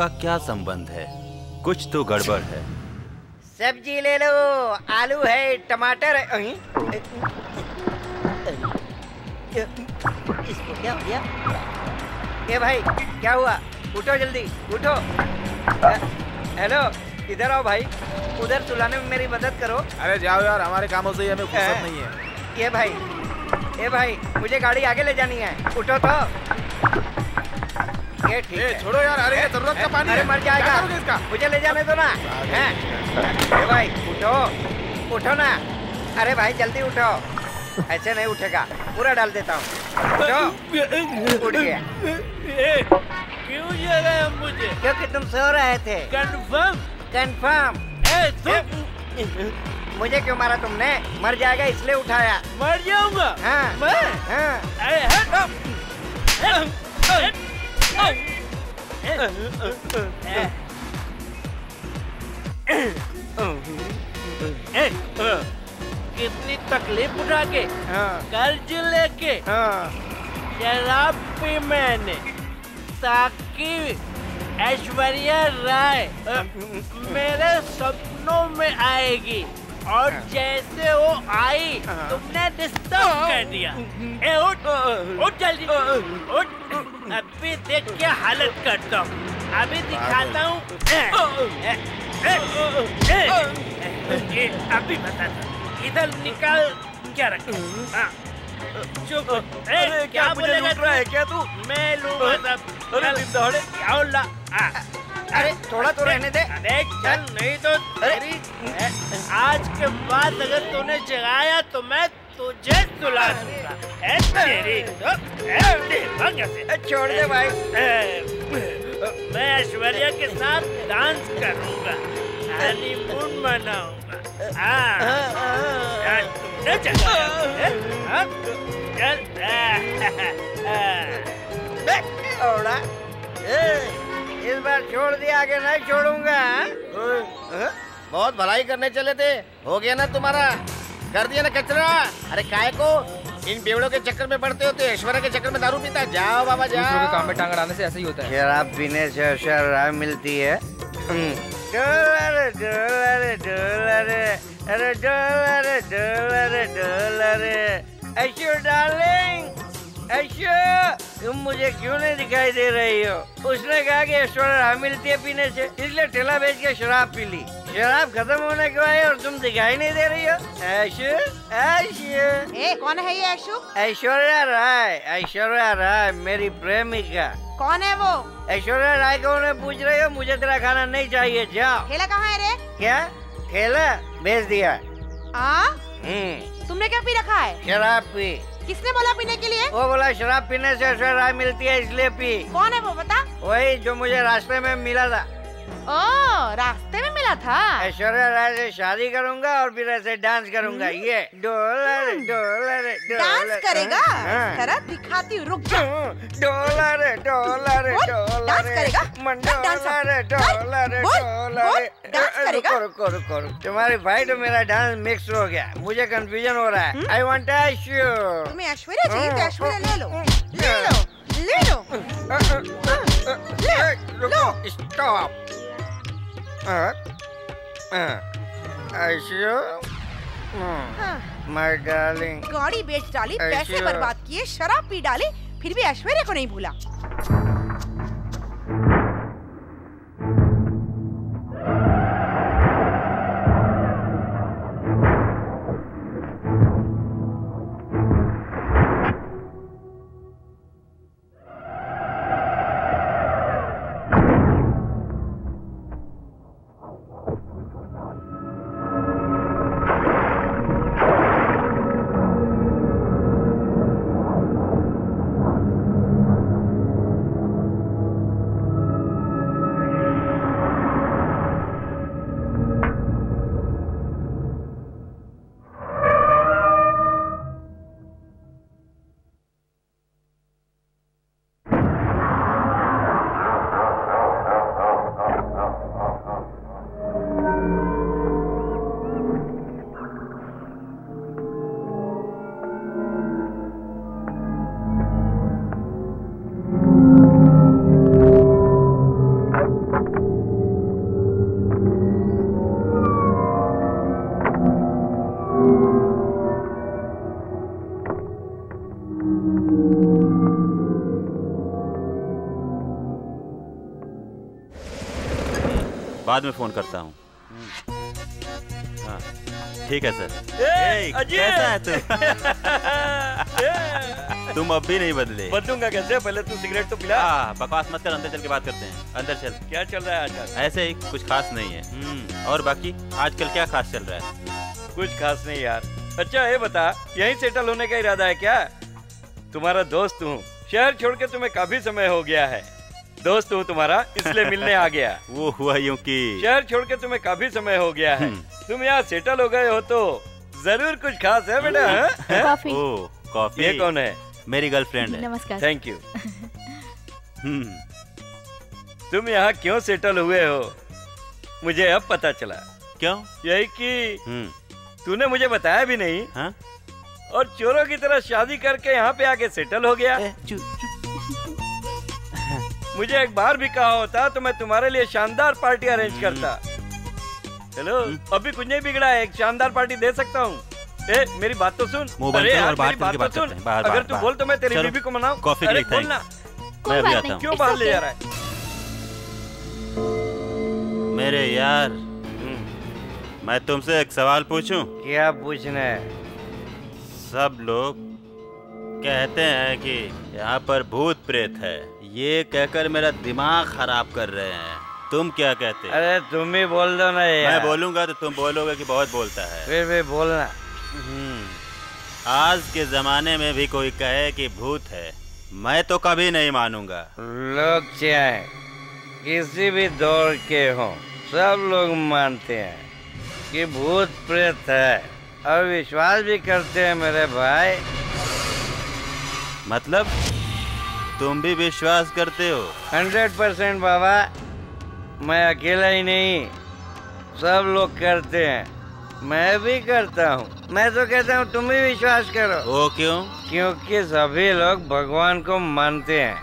का क्या संबंध है? कुछ तो गड़बड़ है. सब्जी ले लो, आलू है, टमाटर है. इसको क्या हो गया? ये भाई क्या हुआ? उठो जल्दी, उठो. हेलो, इधर आओ भाई, उधर सुलाने में मेरी मदद करो. अरे जाओ यार, हमारे कामों से हमें फुर्सत नहीं है. ये भाई, ये भाई, मुझे गाड़ी आगे ले जानी है. उठो तो. ये ठीक है, छोड़ो यार. अरे जरूरत का पानी है, मर जाएगा. मुझे ले जाने दो ना. हैं भाई, उठो उठो ना. अरे भाई जल्दी उठो, ऐसे नहीं उठेगा, पूरा डाल देता हूँ. उठो. उठ गया. क्यों जगा मुझे? क्योंकि तुम सो रहे थे. Confirm confirm. मुझे क्यों मारा तुमने? मर जाएगा इसलिए उठाया। मर जाऊंगा? हाँ, मैं? हाँ। कितनी तकलीफ उठा के, कर्ज लेके, शराब पी मैंने, ताकि ऐश्वर्या राय मेरे सपनों में आएगी और जैसे वो आई तुमने डिस्टर्ब कर दिया। ए उठ, उठ जल्दी, उठ। अभी देख क्या हालत करता हूँ, अभी दिखाता हूँ। अभी बताता, इधर निकाल क्या रखा? चुप। अरे क्या मुझे लूट रहा है क्या तू? मैं लूटा सब। अरे दौड़े आओ ला। अरे थोड़ा तो रहने दे। देख चल नहीं तो तेरी आज के बाद अगर तूने जगाया तो मैं तुझे सुला दूंगा। ए तेरी तो ए भाग से छोड़ दे भाई। मैं ऐश्वर्या के साथ डांस करूंगा, हनीमून मनाऊंगा। हाँ चल चल चल। इस बार छोड़ दिया, आगे नहीं छोड़ूंगा। बहुत भलाई करने चले थे, हो गया ना तुम्हारा, कर दिया ना कचरा। अरे काय को इन बेवड़ों के चक्कर में पड़ते होते, ऐश्वर्या के चक्कर में दारू पीता। जाओ बाबा जाओ, दूसरों के काम में टांग अड़ाने से ऐसे ही होता है। शराब पीने से ऐश्वर्या मिलती है। डोलारे डोलारे डोलारे, अरे डोलारे डोलारे डोलारे। ऐशो डार्लिंग, ऐशो तुम मुझे क्यों नहीं दिखाई दे रही हो? उसने कहा कि ऐश्वर्या मिलती है पीने से, इसलिए ठेला बेच के शराब पी ली। शराब खत्म होने के बाद और तुम दिखाई नहीं दे रही हो। ऐशो ऐशो। ए कौन है ये ऐशो? ऐश्वर्या राय, ऐश्वर्या राय मेरी प्रेमिका। कौन है वो? ऐश्वर्या राय को उन्हें पूछ रही हो, मुझे तेरा खाना नहीं चाहिए, जाओ। ठेला कहाँ है रे? क्या ठेला? बेच दिया। आ? तुमने क्या पी रखा है? शराब पी। किसने बोला पीने के लिए? वो बोला शराब पीने से ऐश्वर्या मिलती है इसलिए पी। कौन है वो बता? वही जो मुझे रास्ते में मिला था। ओ रास्ते में मिला था? ऐश्वर्या राय से शादी करूंगा और फिर ऐसे डांस करूंगा। ये डोलारे डोलारे डांस करेगा? जरा दिखाती हूँ, रुक जा। डोलारे डोलारे डोलारे डोलारे डोलारे डोलारे। रुको रुको रुको, तुम्हारी फाइट और मेरा डांस मिक्स हो गया, मुझे कंफ्यूजन हो रहा है। I want Aishwarya. तुम्हें ऐश्वर्या चाहिए तो ऐश्वर्या ले लो, ले लो, ले लो, ले लो। स्टॉप। माय डार्लिंग, गाड़ी बेच डाली, पैसे बर्बाद किए, शराब पी डाली, फिर भी ऐश्वर्या को नहीं भूला। बाद में फोन करता हूँ। ठीक है सर। कैसा है तू? तुम अब भी नहीं बदले। बदलूंगा कैसे, पहले तू सिगरेट तो पिला। बकवास मत कर, अंदर चल के बात करते हैं। अंदर चल। क्या चल रहा है आजकल? ऐसे ही कुछ खास नहीं है। और बाकी आजकल क्या खास चल रहा है? कुछ खास नहीं यार। अच्छा ये बता, यहीं सेटल होने का इरादा है क्या? तुम्हारा दोस्त हूँ, शहर छोड़ के तुम्हें काफी समय हो गया है, दोस्त हूँ तुम्हारा, इसलिए मिलने आ गया। वो हुआ यूँ कि शहर छोड़ के तुम्हें काफी समय हो गया है, तुम यहाँ सेटल हो गए हो तो जरूर कुछ खास है बेटा। कॉफी। Oh coffee. ये कौन है? मेरी गर्लफ्रेंड है। नमस्कार। Thank you. तुम यहाँ क्यों सेटल हुए हो मुझे अब पता चला। क्यों? यही कि तूने मुझे बताया भी नहीं। हाँ? और चोरों की तरह शादी करके यहाँ पे आके सेटल हो गया। ए, चु, चु। मुझे एक बार भी कहा होता तो मैं तुम्हारे लिए शानदार पार्टी अरेंज करता। चलो अभी कुछ नहीं बिगड़ा है, एक शानदार पार्टी दे सकता हूँ। ए, मेरी बात तो सुन। अरे यार, मेरी बात तो सुन। अगर तू बोल तो मैं तेरी बीबी को मनाऊं। कॉफी बोलना क्यों बाहर ले जा रहा है मेरे यार? मैं तुमसे एक सवाल पूछूं? क्या पूछना है? सब लोग कहते हैं कि यहाँ पर भूत प्रेत है, ये कहकर मेरा दिमाग खराब कर रहे हैं। तुम क्या कहते हो? अरे तुम ही बोल दो ना यार। मैं बोलूँगा तो तुम बोलोगे कि बहुत बोलता है। फिर भी बोलना। आज के ज़माने में भी कोई कहे कि भूत है, मैं तो कभी नहीं मानूंगा। लोग चाहे किसी भी दौर के हों, सब लोग मानते हैं कि भूत प्रेत है और विश्वास भी करते हैं मेरे भाई। मतलब तुम भी विश्वास करते हो? हंड्रेड परसेंट बाबा, मैं अकेला ही नहीं, सब लोग करते हैं, मैं भी करता हूँ। मैं तो कहता हूँ तुम भी विश्वास करो। वो क्यों? क्योंकि सभी लोग भगवान को मानते हैं।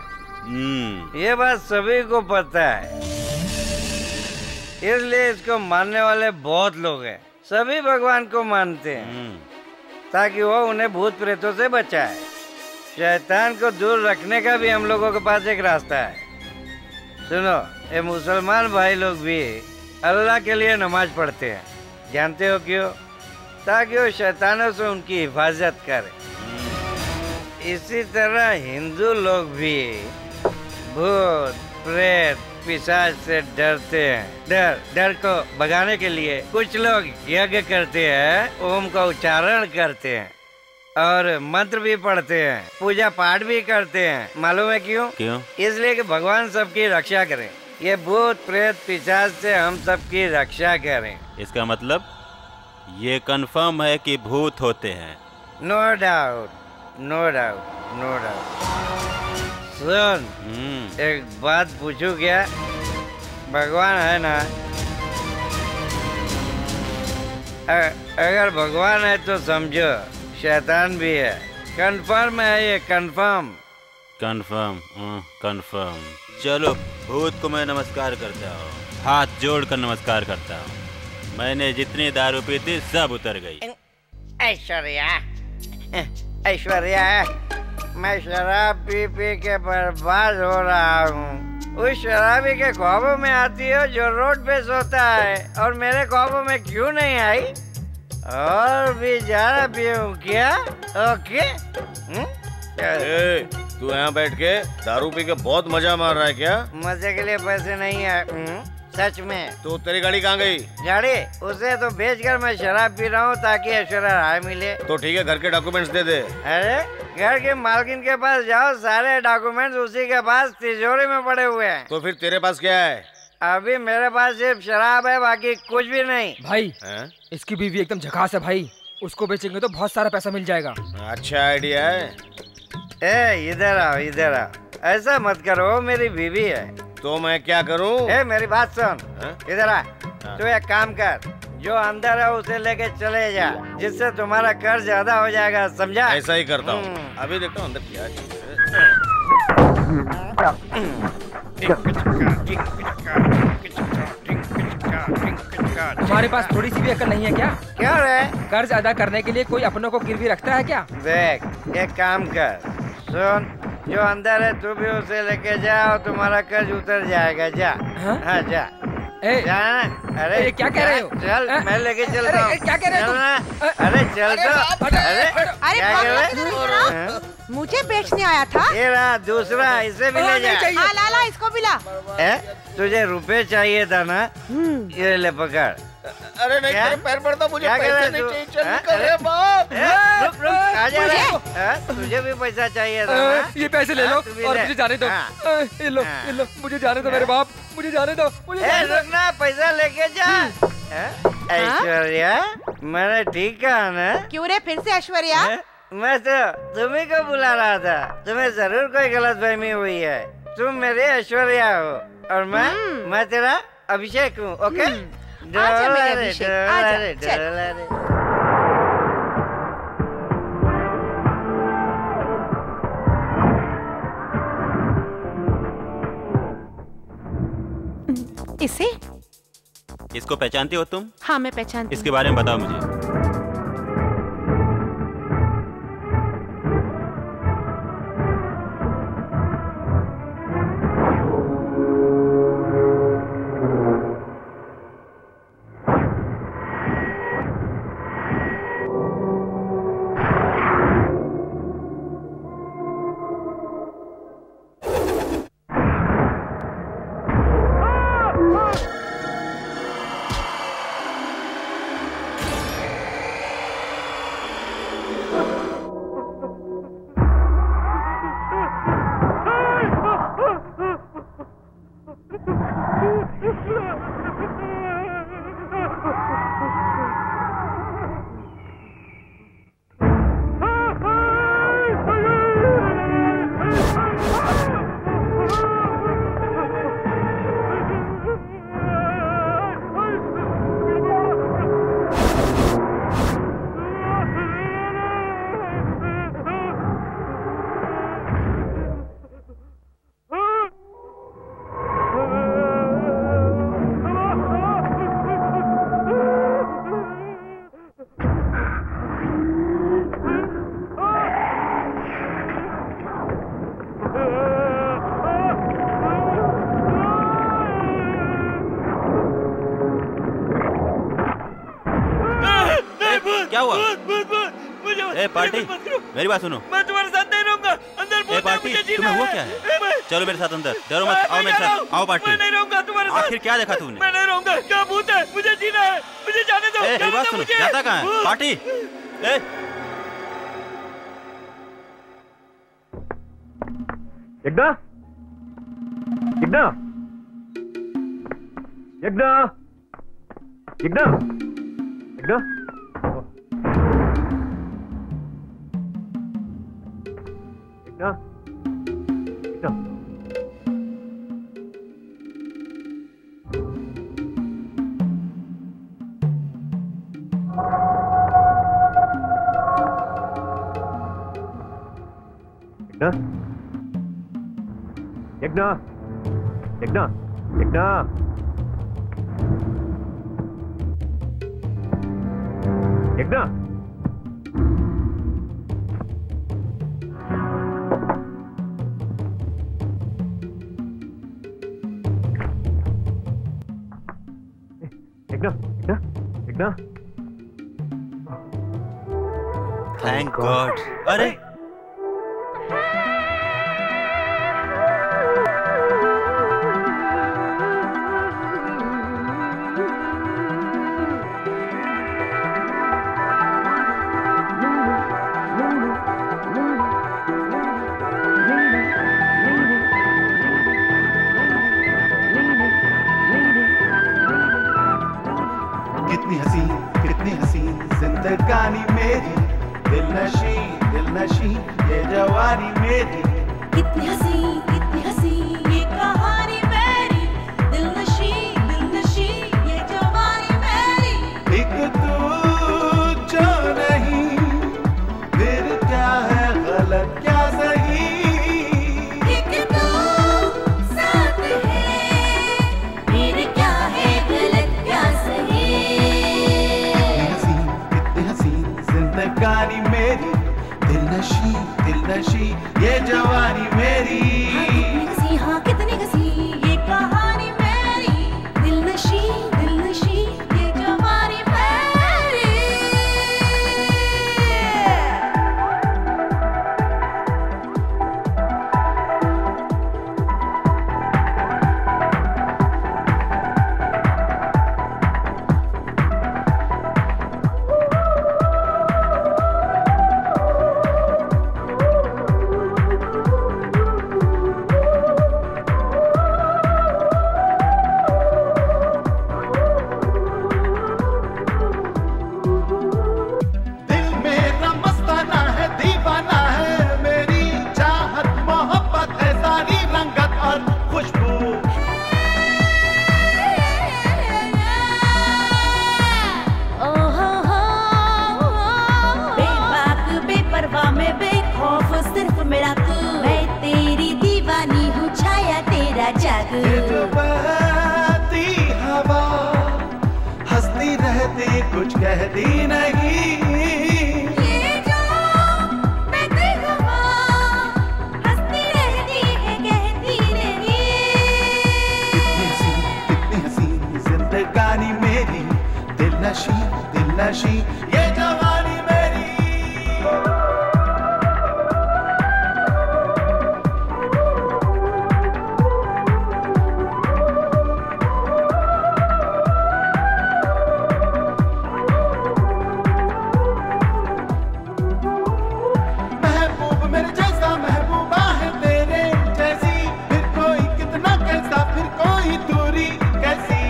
हम्म, ये बात सभी को पता है, इसलिए इसको मानने वाले बहुत लोग हैं। सभी भगवान को मानते हैं ताकि वो उन्हें भूत प्रेतों से बचाए। शैतान को दूर रखने का भी हम लोगों के पास एक रास्ता है। सुनो, ये मुसलमान भाई लोग भी अल्लाह के लिए नमाज पढ़ते हैं, जानते हो क्यों? ताकि वो शैतानों से उनकी हिफाजत करे। इसी तरह हिंदू लोग भी भूत प्रेत पिशाच से डरते हैं। डर डर को भगाने के लिए कुछ लोग यज्ञ करते हैं, ओम का उच्चारण करते हैं और मंत्र भी पढ़ते हैं, पूजा पाठ भी करते हैं। मालूम है क्यों? क्यों? इसलिए कि भगवान सबकी रक्षा करें। ये भूत प्रेत पिशाच से हम सबकी रक्षा करें। इसका मतलब ये कंफर्म है कि भूत होते हैं? No doubt, no doubt, no doubt. सुन, एक बात पूछू क्या? भगवान है ना? अगर भगवान है तो समझो शैतान भी है। कंफर्म है ये, कंफर्म कंफर्म कंफर्म। चलो भूत को मैं नमस्कार करता हूँ, हाथ जोड़कर नमस्कार करता हूँ। मैंने जितनी दारू पी थी सब उतर गई। ऐश्वर्या, ऐश्वर्या, मैं शराब पी पी के बर्बाद हो रहा हूँ। उस शराबी के ख्वाबों में आती हो जो रोड पे सोता है, और मेरे ख्वाबों में क्यों नहीं आई? और भी ज़्यादा पीऊँ क्या? ओके। ए, तू यहाँ बैठ के दारू पी के बहुत मजा मार रहा है क्या? मजे के लिए पैसे नहीं है सच में। तो तेरी गाड़ी कहाँ गई? गाड़ी उसे तो बेचकर मैं शराब पी रहा हूँ ताकि ऐश्वर्या राय मिले। तो ठीक है, घर के डॉक्यूमेंट्स दे दे। अरे घर के मालकिन के पास जाओ, सारे डॉक्यूमेंट्स उसी के पास तिजोरी में पड़े हुए हैं। तो फिर तेरे पास क्या है? अभी मेरे पास सिर्फ शराब है, बाकी कुछ भी नहीं। भाई है? इसकी बीवी एकदम झकास है भाई, उसको बेचेंगे तो बहुत सारा पैसा मिल जाएगा। अच्छा आइडिया है। ए इधर आओ, इधर आओ, ऐसा मत करो, मेरी बीवी है। तो मैं क्या करूं? ए, मेरी बात सुन, इधर आ। तू एक काम कर, जो अंदर है उसे लेके चले जा, जिससे तुम्हारा कर्ज ज्यादा हो जाएगा, समझा? ऐसा ही करता हूँ। अभी देखता हूँ अंदर क्या है। तुम्हारे पास थोड़ी सी भी अकल नहीं है क्या? क्या रे? कर्ज अदा करने के लिए कोई अपनों को गिरवी रखता है क्या? देख एक काम कर, सुन, जो अंदर है तू भी उसे लेके जाओ, तुम्हारा कर्ज उतर जाएगा। जा। हाँ जा, ए, जा ना। अरे ए, क्या कह रहे हो? चल आ? मैं लेके चलता हूँ। क्या कह रहे हो? अरे चल तो। अरे अरे मुझे बेचने आया था। ये रहा दूसरा, इसे भी ले जा। हाँ लाला, इसको भी ला। तुझे रुपए चाहिए था ना, ये ले पकड़। अरे नहीं, पैर पड़ता मुझे, पैसे नहीं चाहिए। चल निकल रे बाप। राजा राम, तुझे भी पैसा चाहिए था ना? ये पैसे ले लो और मुझे जाने दो। ये लो, ये लो, मुझे जाने दो मेरे बाप, मुझे जाने दो। रुकना, पैसा लेके जा। ऐश्वर्या, मैंने ठीक कहा ना? क्यों रे फिर से ऐश्वर्या? मैं तो तुम्ही को बुला रहा था, तुम्हें जरूर कोई गलतफहमी हुई है। तुम मेरे ऐश्वर्या हो और मैं मैं तेरा अभिषेक हूँ। ओके, आजा मेरे अभिषेक, आजा, चल। इसे इसको पहचानती हो तुम? हाँ, मैं पहचानती। इसके बारे में बताओ मुझे। पार्टी, मेरी बात सुनो, मैं तुम्हारे साथ नहीं रहूंगा। अंदर बोल, पार्टी तुम्हें हुआ क्या है? चलो मेरे साथ अंदर, डरो मत, आओ मेरे साथ, आओ पार्टी। मैं नहीं रहूंगा तुम्हारे साथ। आखिर क्या देखा तूने? मैं नहीं रहूंगा, क्या भूत है, मुझे जीना है, मुझे जाने दो। मेरी बात सुनो, जाता कहाँ है? पार्टी, यज्ञा, यज्ञा, यज्ञा, यज्ञा, यज्ञा, यज्ञा, यज्ञा, यज्ञा, यज्ञा, यज्ञा, यज्ञा, यज्ञा। Thank God. अरे खौफ सिर्फ मेरा तू, मैं तेरी दीवानी हूँ, छाया तेरा जादू। ये बहती हवा हंसती रहती कुछ कहती नहीं। दिल नशी ये जवानी मेरी। महबूब मेरे जैसा महबूबा है तेरे जैसी, फिर कोई कितना कैसा फिर कोई दूरी कैसी।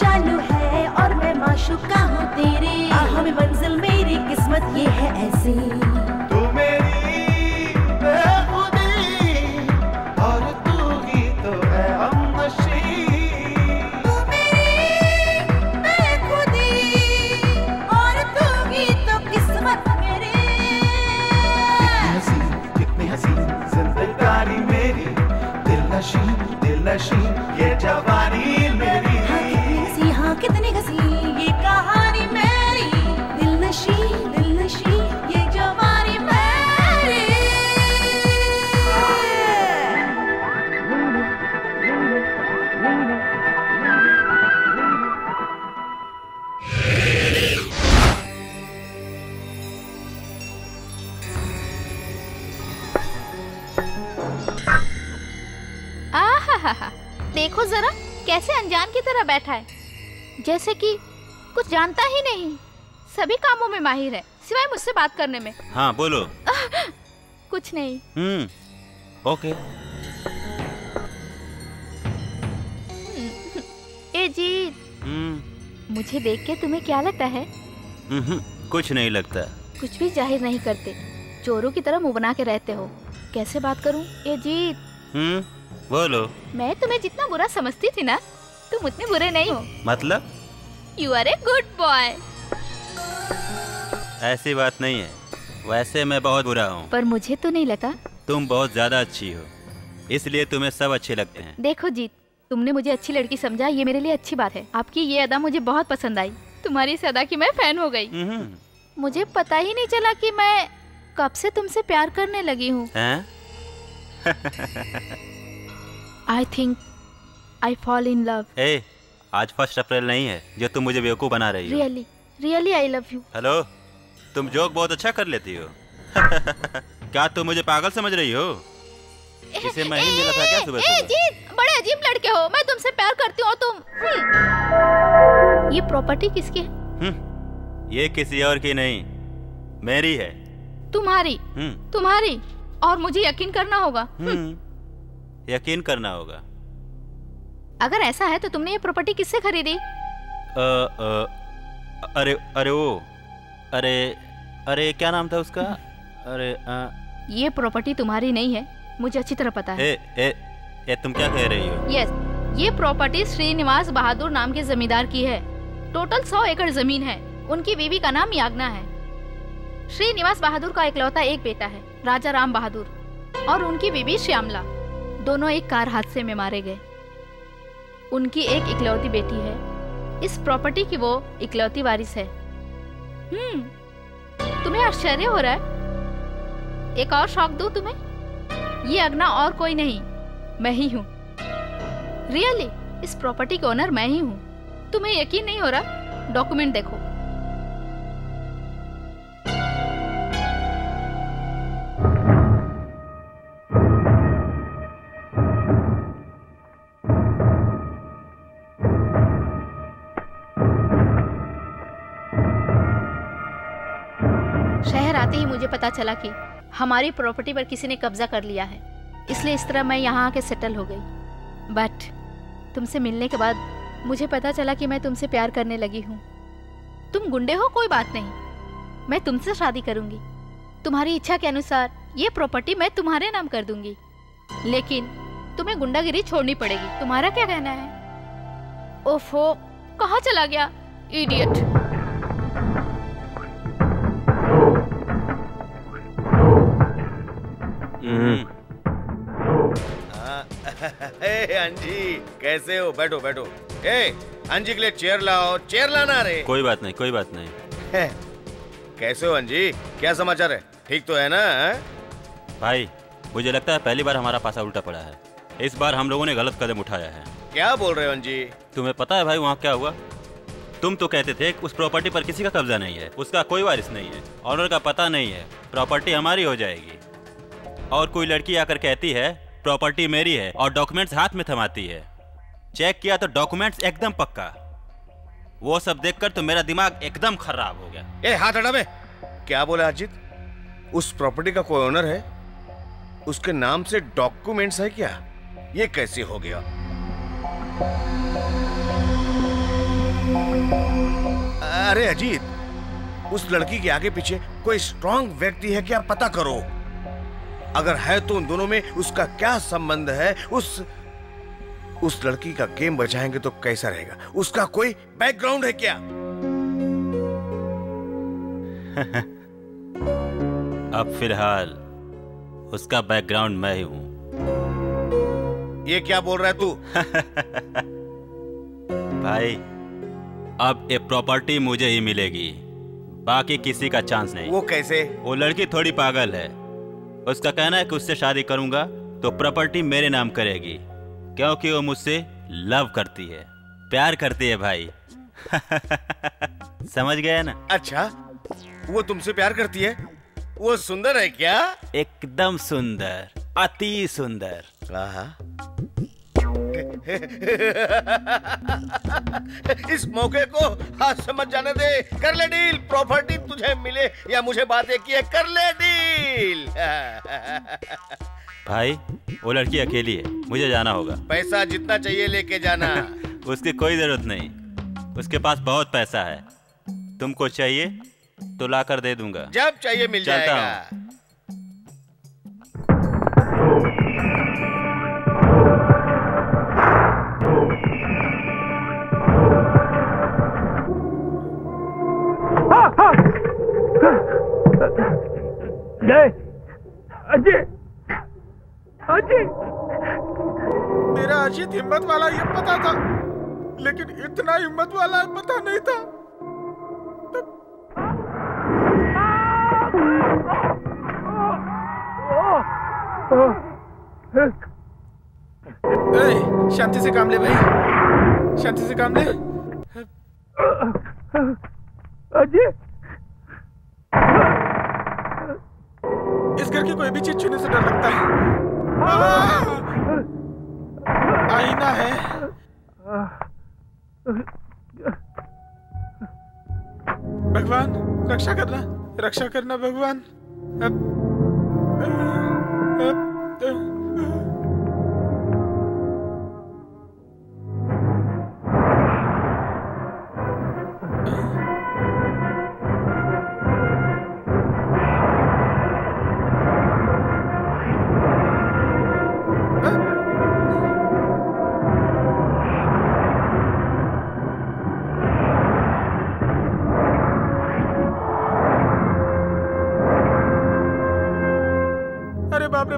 चालू है और मैं माशूका हूँ तेरे, आहों में मंजिल मेरी किस्मत ये है ऐसी। तू मेरी बेखुदी और तू ही तो है हमनशी। तू मेरी बेखुदी और तू ही तो किस्मत मेरी। कितनी हसीन कितनी हसीन जिंदगानी मेरी, दिल नशी दिल नशी ये जवानी मेरी। कितनी हसी ये कहानी मेरी, दिल नशी दिल नशी ये जवानी मेरी। आहाहा, देखो जरा कैसे अनजान की तरह बैठा है, जैसे कि कुछ जानता ही नहीं। सभी कामों में माहिर है सिवाय मुझसे बात करने में। हाँ बोलो। कुछ नहीं। हम्म ओके। ए जीत। हम्म मुझे देख के तुम्हें क्या लगता है? हम्म कुछ नहीं लगता। कुछ भी जाहिर नहीं करते, चोरों की तरह मुंह बना के रहते हो। कैसे बात करूँ ए जीत? हम्म बोलो। मैं तुम्हें जितना बुरा समझती थी ना, तुम उतने बुरे नहीं हो। मतलब? You are a good boy। ऐसी बात नहीं है, वैसे मैं बहुत बुरा हूँ। पर मुझे तो नहीं लगता। तुम बहुत ज्यादा अच्छी हो, इसलिए तुम्हें सब अच्छे लगते हैं। देखो जीत, तुमने मुझे अच्छी लड़की समझा, ये मेरे लिए अच्छी बात है। आपकी ये अदा मुझे बहुत पसंद आई, तुम्हारी इस अदा की मैं फैन हो गई। मुझे पता ही नहीं चला कि मैं कब से तुमसे प्यार करने लगी हूँ। I think I fall in love। ए, आज फर्स्ट अप्रैल नहीं है जो तुम मुझे बेवकूफ बना रही हो। Really, really I love you। Hello, तुम जोक बहुत अच्छा कर लेती हो। क्या तुम मुझे पागल समझ रही हो? इसे मैं ही मिला था क्या सुबह सुबह? ए जीत, बड़े अजीब लड़के हो। मैं तुमसे प्यार करती हूँ और तुम। ये प्रॉपर्टी किसकी है? ये किसी और की नहीं, मेरी है। तुम्हारी? तुम्हारी। और मुझे यकीन करना होगा। यकीन करना होगा। अगर ऐसा है तो तुमने ये प्रॉपर्टी किससे खरीदी? आ, आ, अरे अरे वो अरे अरे क्या नाम था उसका? अरे आ, ये प्रॉपर्टी तुम्हारी नहीं है, मुझे अच्छी तरह पता है। ए, ए, ए, तुम क्या कह रही हो? यस, ये प्रॉपर्टी श्रीनिवास बहादुर नाम के जमींदार की है। टोटल सौ एकड़ जमीन है। उनकी बीवी का नाम याग्ना है। श्रीनिवास बहादुर का इकलौता एक बेटा है, राजा राम बहादुर, और उनकी बीवी श्यामला। दोनों एक कार हादसे में मारे गए। उनकी एक इकलौती बेटी है। इस प्रॉपर्टी की वो इकलौती वारिस है। हम्म, तुम्हें आश्चर्य हो रहा है? एक और शौक दूं तुम्हें, ये अग्ना और कोई नहीं, मैं ही हूँ। रियली, इस प्रॉपर्टी के ओनर मैं ही हूँ। तुम्हें यकीन नहीं हो रहा? डॉक्यूमेंट देखो। पता चला कि हमारी प्रॉपर्टी पर किसी ने कब्जा कर लिया है, इसलिए इस तरह मैं यहाँ आके सेटल हो गई। बट तुमसे मिलने के बाद मुझे पता चला कि मैं तुमसे प्यार करने लगी हूँ। तुम गुंडे हो, कोई बात नहीं, मैं तुमसे शादी करूँगी। तुम्हारी इच्छा के अनुसार ये प्रॉपर्टी मैं तुम्हारे नाम कर दूँगी, लेकिन तुम्हें गुंडागिरी छोड़नी पड़ेगी। तुम्हारा क्या कहना है? ओफो, कहाँ चला गया इडियट। अंजी कैसे हो? बैठो बैठो। ए अंजी के लिए चेयर लाओ। चेयर लाना रे। कोई बात नहीं कोई बात नहीं। कैसे हो अंजी? क्या समाचार है? ठीक तो है ना? भाई मुझे लगता है पहली बार हमारा पासा उल्टा पड़ा है। इस बार हम लोगों ने गलत कदम उठाया है। क्या बोल रहे हो अंजी? तुम्हें पता है भाई वहाँ क्या हुआ? तुम तो कहते थे उस प्रॉपर्टी पर किसी का कब्जा नहीं है, उसका कोई वारिस नहीं है, ऑनर का पता नहीं है, प्रॉपर्टी हमारी हो जाएगी। और कोई लड़की आकर कहती है प्रॉपर्टी मेरी है और डॉक्यूमेंट्स हाथ में थमाती है। चेक किया तो डॉक्यूमेंट्स एकदम पक्का। वो सब देखकर तो मेरा दिमाग एकदम खराब हो गया। ए हाथ हटा बे। क्या बोला अजीत? उस प्रॉपर्टी का कोई ओनर है, उसके नाम से डॉक्यूमेंट्स है क्या? ये कैसे हो गया? अरे अजीत, उस लड़की के आगे पीछे कोई स्ट्रॉन्ग व्यक्ति है क्या? पता करो, अगर है तो उन दोनों में उसका क्या संबंध है। उस उस लड़की का गेम बचाएंगे तो कैसा रहेगा? उसका कोई बैकग्राउंड है क्या? अब फिलहाल उसका बैकग्राउंड मैं ही हूं। ये क्या बोल रहा है तू? भाई अब ये प्रॉपर्टी मुझे ही मिलेगी, बाकी किसी का चांस नहीं। वो कैसे? वो लड़की थोड़ी पागल है, उसका कहना है कि उससे शादी करूंगा तो प्रॉपर्टी मेरे नाम करेगी, क्योंकि वो मुझसे लव करती है, प्यार करती है भाई। समझ गया ना? अच्छा, वो तुमसे प्यार करती है? वो सुंदर है क्या? एकदम सुंदर, अति सुंदर। इस मौके को हाथ समझ जाने दे। कर ले डील, प्रॉपर्टी तुझे मिले या मुझे बातें किए, कर ले डील। भाई वो लड़की अकेली है, मुझे जाना होगा। पैसा जितना चाहिए लेके जाना। उसकी कोई जरूरत नहीं, उसके पास बहुत पैसा है। तुमको चाहिए तो ला कर दे दूंगा, जब चाहिए मिल जाएगा। जय अजय, अजय मेरा अजीत हिम्मत वाला ये पता था, लेकिन इतना हिम्मत वाला पता नहीं था। शांति से काम ले भाई, शांति से काम ले। अजय इस घर की कोई भी चीज छूने से डर लगता है। आईना है, भगवान रक्षा करना, रक्षा करना भगवान।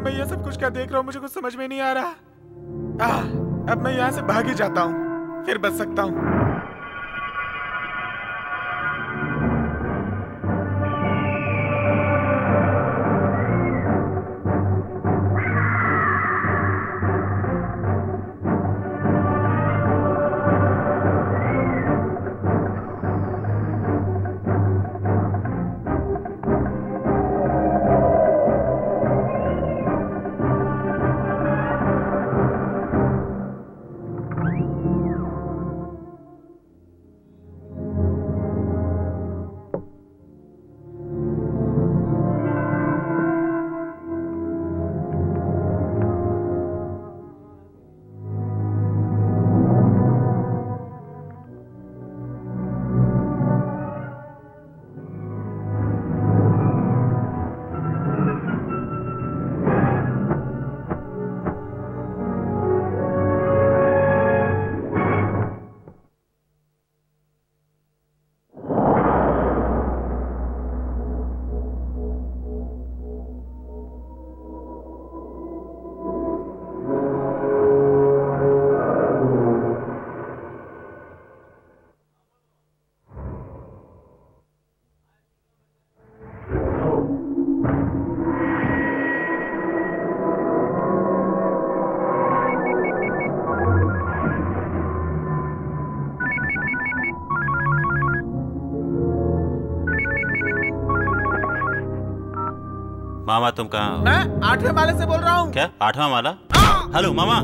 मैं ये सब कुछ क्या देख रहा हूँ, मुझे कुछ समझ में नहीं आ रहा। आ, अब मैं यहाँ से भाग ही जाता हूँ, फिर बच सकता हूँ। मामा तुम कहाँ हो? मैं आठवें माले से बोल रहा हूँ। क्या आठवां माला? हेलो मामा। आ,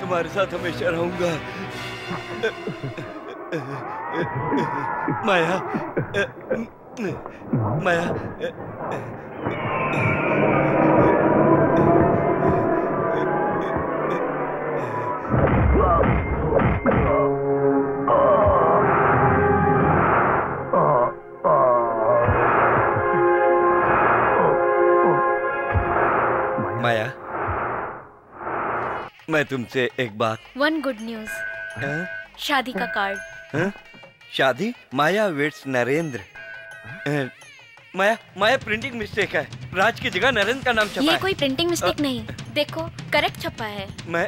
तुम्हारे साथ हमेशा रहूंगा माया। माया माया, मैं तुमसे एक बात। वन गुड न्यूज, शादी का कार्ड। आ? शादी? माया वेट्स नरेंद्र। आ? माया, माया प्रिंटिंग मिस्टेक है, राज की जगह नरेंद्र का नाम छपा है। ये कोई प्रिंटिंग मिस्टेक नहीं, देखो करेक्ट छपा है। मैं,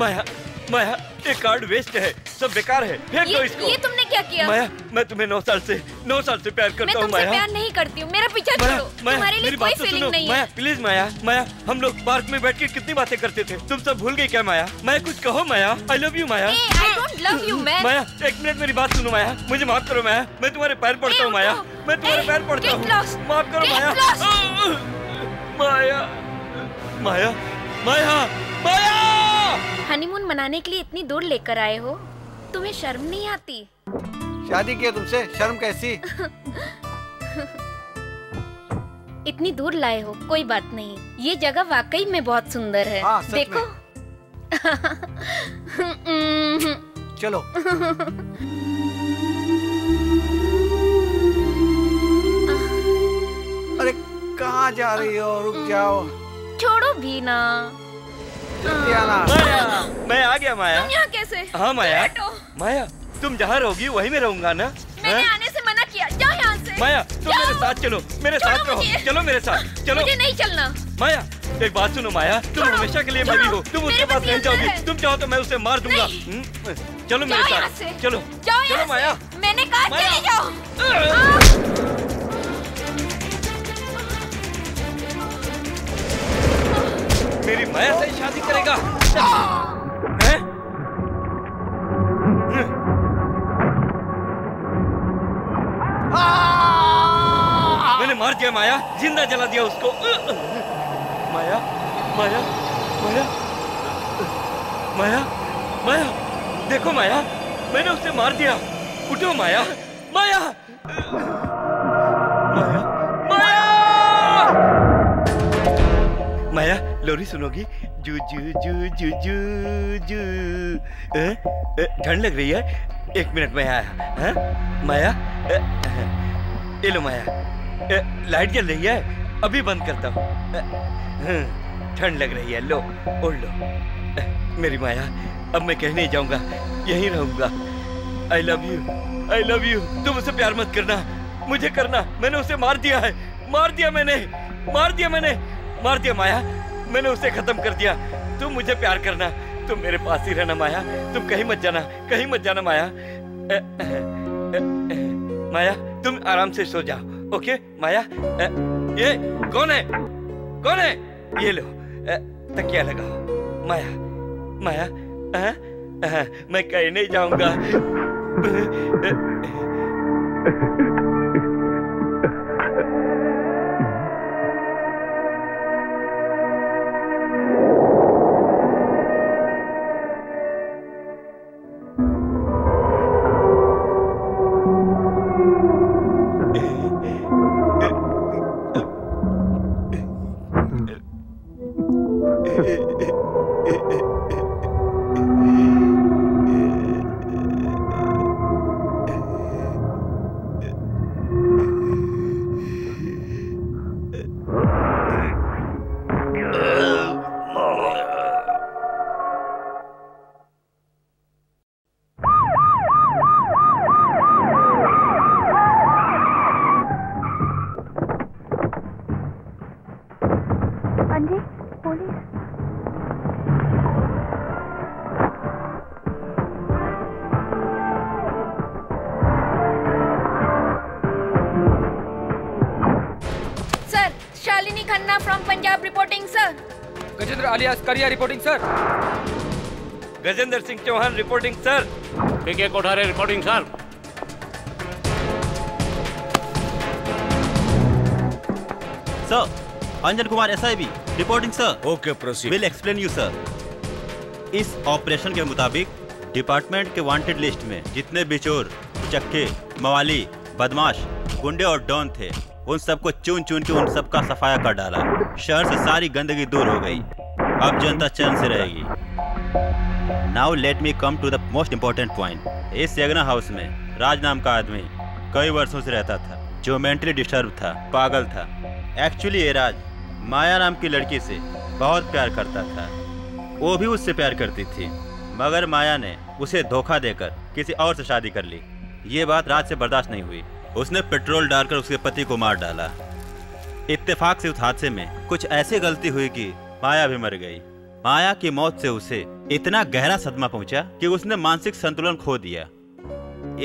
माया, माया ये कार्ड वेस्ट है, सब बेकार है, फेंक दो इसको। ये तुमने क्या किया? माया, मैं तुम्हें नौ साल से नौ साल से प्यार करता हूँ। मैं तुमसे प्यार नहीं करती हूँ, मेरा पीछा छोड़ो, तुम्हारे लिए कोई फीलिंग नहीं है। माया प्लीज, माया, माया हम लोग पार्क में बैठ के कितनी बातें करते थे, तुम सब भूल गई क्या? माया, माया कुछ कहो Maya, I love you Maya. I don't love you man. Maya एक मिनट मेरी बात सुनो माया, मुझे माफ करो माया, मैं तुम्हारे पैर पड़ता हूँ माया, मैं तुम्हारे पैर पड़ता हूँ, माफ करो माया। माया, माया, माया, माया। हनीमून मनाने के लिए इतनी दूर लेकर आए हो, तुम्हें शर्म नहीं आती? शादी किया तुमसे, शर्म कैसी? इतनी दूर लाए हो, कोई बात नहीं, ये जगह वाकई में बहुत सुंदर है। आ, देखो चलो। अरे कहाँ जा रही हो, रुक जाओ। छोड़ो भी ना। माया, मैं आ गया माया। तुम यहाँ कैसे? हाँ माया, माया तुम जहाँ रहोगी वहीं में रहूंगा ना। मैंने आने से मना किया, जाओ यहाँ से। माया तुम मेरे साथ चलो, मेरे साथ रहो, चलो मेरे साथ चलो। मुझे नहीं चलना। माया एक बात सुनो माया, तुम हमेशा के लिए मेरी हो, तुम उसके पास नहीं जाओगी, तुम चाहो तो मैं उसे मार दूंगा। चलो मेरे साथ चलो, चलो माया। मैंने कहा मेरी माया से शादी करेगा है? मैंने मार दिया माया, जिंदा जला दिया उसको। माया, माया, माया, माया, माया देखो माया, मैंने उसे मार दिया। उठो माया, माया, माया, माया, माया लोरी सुनोगी? जू जू जू जू जू जू। ठंड लग रही है, एक मिनट में आया। हाँ माया, ये लो माया, लाइट जल रही है, अभी बंद करता हूँ। ठंड लग रही है, लो ओढ़ लो। मेरी माया अब मैं कहीं नहीं जाऊँगा, यहीं रहूँगा। I love you, I love you. तुम उसे प्यार मत करना, मुझे करना। मैंने उसे मार दिया है, मार दिया मैंने, मार दिया मैंने, मार दिया माया, मैंने उसे खत्म कर दिया। तुम मुझे प्यार करना, तुम मेरे पास ही रहना माया, तुम कहीं मत जाना, कहीं मत जाना माया। ए, ए, ए, ए, माया तुम आराम से सो जाओ, ओके माया। ए, ये कौन है, कौन है? ये लो तकिया लगाओ माया, माया। आ, आ, मैं कहीं नहीं जाऊंगा। Kariya reporting sir. Gajendra Singh Chauhan reporting sir. ठीक है Kothare reporting sir. Sir Anjan Kumar SIB reporting sir. Okay proceed. Will explain you sir. इस ऑपरेशन के मुताबिक डिपार्टमेंट के वांटेड लिस्ट में जितने बेचोर, चक्के, मवाली, बदमाश, गुंडे और डॉन थे, उन सबको चुन चुन के उन सबका सफाया कर डाला। शहर से सारी गंदगी दूर हो गई, अब जनता चैन से रहेगी। Now let me come to the most important point. इस यगना हाउस में राज नाम का आदमी कई वर्षों से रहता था, जो मेंटली डिस्टर्ब था, पागल था। एक्चुअली ये राज माया नाम की लड़की से बहुत प्यार करता था। वो भी उससे प्यार करती थी, मगर माया ने उसे धोखा देकर किसी और से शादी कर ली। ये बात राज से बर्दाश्त नहीं हुई। उसने पेट्रोल डालकर उसके पति को मार डाला। इत्तेफाक से उस हादसे में कुछ ऐसी गलती हुई कि माया भी मर गई। माया की मौत से उसे इतना गहरा सदमा पहुंचा कि उसने मानसिक संतुलन खो दिया।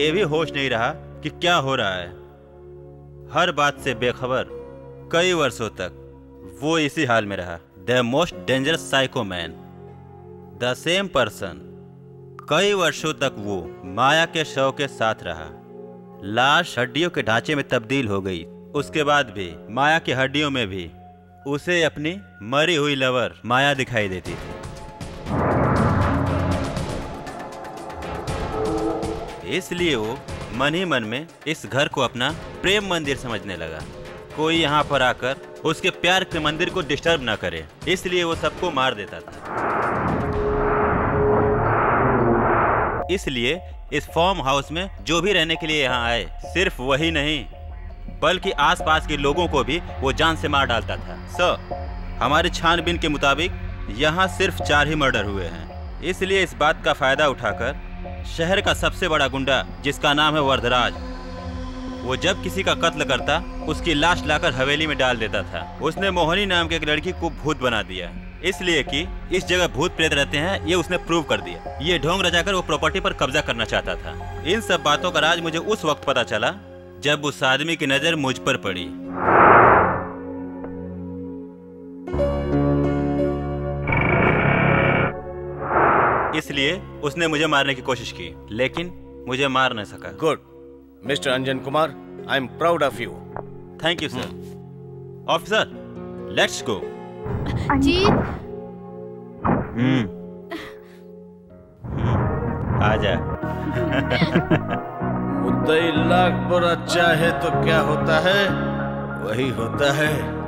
ये भी होश नहीं रहा कि क्या हो रहा है। हर बात से बेखबर कई वर्षों तक वो इसी हाल में रहा। The most dangerous psycho man, the same person. कई वर्षों तक वो माया के शव के साथ रहा। लाश हड्डियों के ढांचे में तब्दील हो गई। उसके बाद भी माया की हड्डियों में भी उसे अपनी मरी हुई लवर माया दिखाई देती थी। इसलिए वो मन ही मन में इस घर को अपना प्रेम मंदिर समझने लगा। कोई यहाँ पर आकर उसके प्यार के मंदिर को डिस्टर्ब ना करे, इसलिए वो सबको मार देता था। इसलिए इस फॉर्म हाउस में जो भी रहने के लिए यहाँ आए, सिर्फ वही नहीं बल्कि आसपास के लोगों को भी वो जान से मार डालता था। सर, हमारी छानबीन के मुताबिक यहाँ सिर्फ चार ही मर्डर हुए हैं। इसलिए इस बात का फायदा उठाकर शहर का सबसे बड़ा गुंडा, जिसका नाम है वरदराज, वो जब किसी का कत्ल करता उसकी लाश लाकर हवेली में डाल देता था। उसने मोहनी नाम की एक लड़की को भूत बना दिया, इसलिए कि इस जगह भूत प्रेत रहते हैं, ये उसने प्रूव कर दिया। ये ढोंग रचाकर वो प्रॉपर्टी पर कब्जा करना चाहता था। इन सब बातों का राज मुझे उस वक्त पता चला जब उस आदमी की नजर मुझ पर पड़ी। इसलिए उसने मुझे मारने की कोशिश की, लेकिन मुझे मार न सका। Good mister Anjan Kumar, I am proud of you. Thank you sir. Officer, let's go. जी। हम्म। आजा। मुद्दई लाख पर अच्छा है तो क्या होता है, वही होता है।